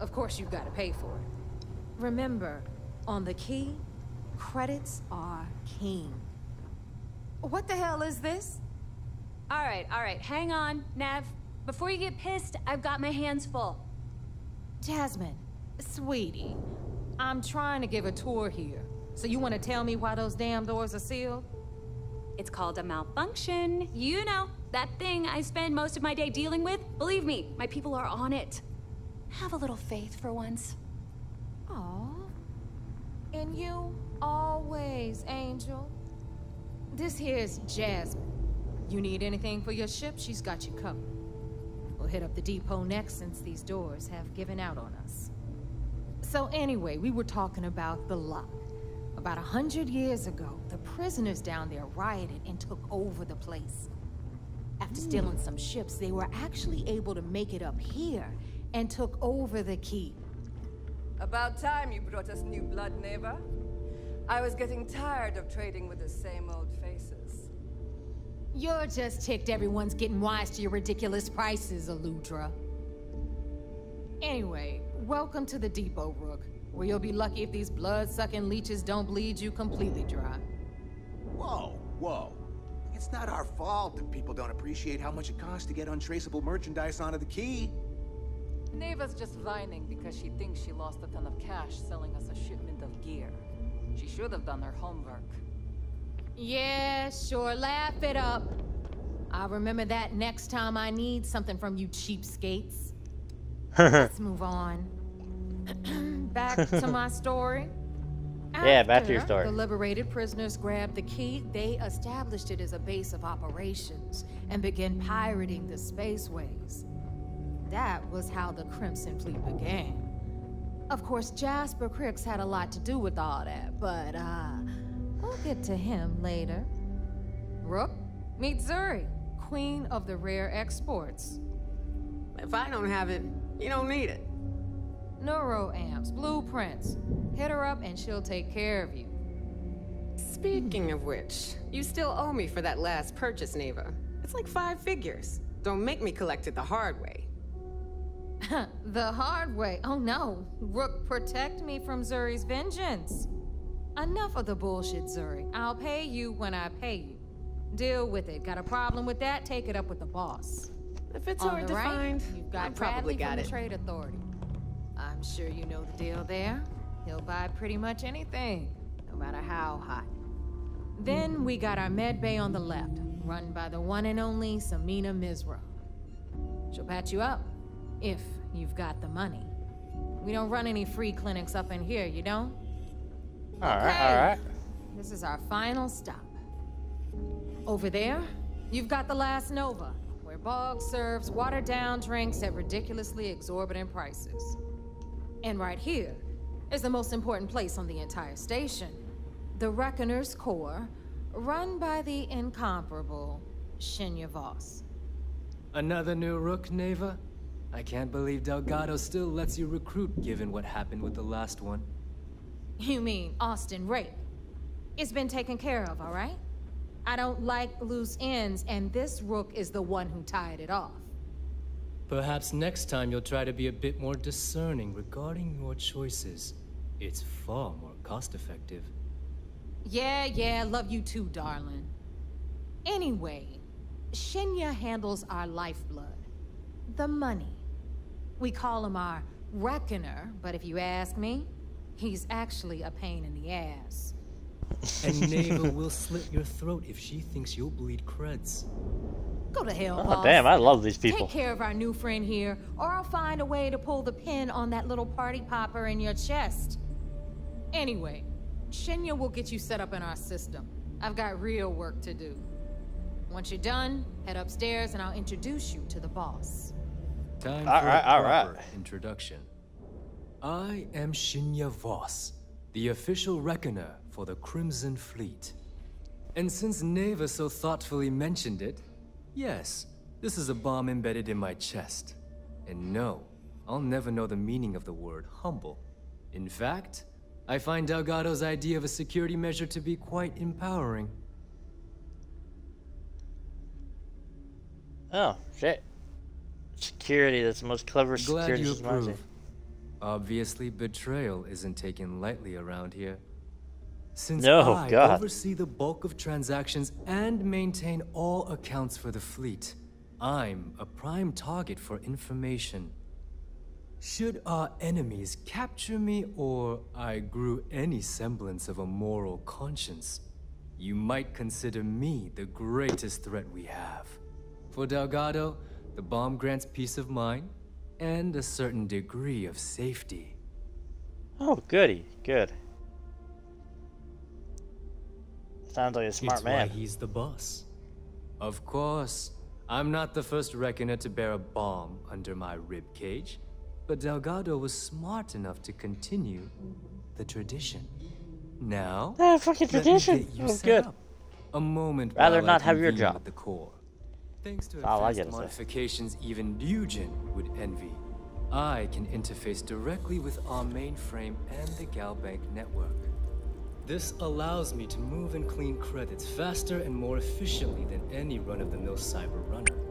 Of course, you've got to pay for it. Remember, on the Key, credits are king. What the hell is this? All right, all right, hang on, Nav. Before you get pissed, I've got my hands full. Jasmine. Sweetie, I'm trying to give a tour here. So you want to tell me why those damn doors are sealed? It's called a malfunction. You know, that thing I spend most of my day dealing with. Believe me, my people are on it. Have a little faith for once. Aw. In you always, Angel. This here's Jasmine. You need anything for your ship, she's got you covered. We'll hit up the depot next since these doors have given out on us. So anyway, we were talking about the Lock. About a hundred years ago, the prisoners down there rioted and took over the place. After stealing some ships, they were actually able to make it up here and took over the Key. About time you brought us new blood, Naeva. I was getting tired of trading with the same old faces. You're just ticked everyone's getting wise to your ridiculous prices, Aludra. Anyway, welcome to the depot, Rook, where you'll be lucky if these blood-sucking leeches don't bleed you completely dry. Whoa, whoa. It's not our fault that people don't appreciate how much it costs to get untraceable merchandise onto the Key. Naeva's just whining because she thinks she lost a ton of cash selling us a shipment of gear. She should have done her homework. Yeah, sure, laugh it up. I'll remember that next time I need something from you cheapskates. Let's move on. Back to my story. After yeah, back to your story. The liberated prisoners grabbed the Key. They established it as a base of operations and began pirating the spaceways. That was how the Crimson Fleet began. Of course, Jasper Cricks had a lot to do with all that, but uh, we'll get to him later. Rook, meet Zuri, queen of the rare exports. If I don't have it, you don't need it. Neuroamps, blueprints. Hit her up and she'll take care of you. Speaking of which, you still owe me for that last purchase, Naeva. It's like five figures. Don't make me collect it the hard way. The hard way? Oh no. Rook, protect me from Zuri's vengeance. Enough of the bullshit, Zuri. I'll pay you when I pay you. Deal with it. Got a problem with that? Take it up with the boss. If it's hard to find, you've got probably got it. The Trade Authority. I'm sure you know the deal there. He'll buy pretty much anything, no matter how hot. Then we got our med bay on the left, run by the one and only Samina Misra. She'll patch you up, if you've got the money. We don't run any free clinics up in here, you don't? All right, all right. This is our final stop. Over there, you've got the Last Nova, where Bog serves watered-down drinks at ridiculously exorbitant prices. And right here is the most important place on the entire station, the Reckoner's Corps, run by the incomparable Shinya Vos. Another new rook, Naeva? I can't believe Delgado still lets you recruit, given what happened with the last one. You mean Austin Rape? It's been taken care of, all right? I don't like loose ends, and this rook is the one who tied it off. Perhaps next time you'll try to be a bit more discerning regarding your choices. It's far more cost-effective. Yeah, yeah, love you too, darling. Anyway, Shinya handles our lifeblood, the money. We call him our reckoner, but if you ask me, he's actually a pain in the ass. And Naeva will slit your throat if she thinks you'll bleed creds. Go to hell, boss. Oh, damn, I love these people. Take care of our new friend here, or I'll find a way to pull the pin on that little party popper in your chest. Anyway, Shinya will get you set up in our system. I've got real work to do. Once you're done, head upstairs and I'll introduce you to the boss. Time all for right, a all right. introduction. I am Shinya Vos, the official reckoner for the Crimson Fleet. And since Naeva so thoughtfully mentioned it, yes, this is a bomb embedded in my chest. And no, I'll never know the meaning of the word humble. In fact, I find Delgado's idea of a security measure to be quite empowering. Oh, shit. Security, that's the most clever security. Glad you approve. Obviously, betrayal isn't taken lightly around here. Since no, I God. oversee the bulk of transactions and maintain all accounts for the fleet, I'm a prime target for information. Should our enemies capture me or I grew any semblance of a moral conscience, you might consider me the greatest threat we have. For Delgado, the bomb grants peace of mind and a certain degree of safety. Oh, goody, good. Sounds like a smart it's man. Why he's the boss. Of course, I'm not the first reckoner to bear a bomb under my rib cage, but Delgado was smart enough to continue the tradition. Now, ah, fucking tradition. You oh, good. Up. A moment. Rather not have your job. At the core. Thanks to oh, advanced modifications, say. even Nugent would envy. I can interface directly with our mainframe and the Galbank network. This allows me to move and clean credits faster and more efficiently than any run-of-the-mill cyber runner.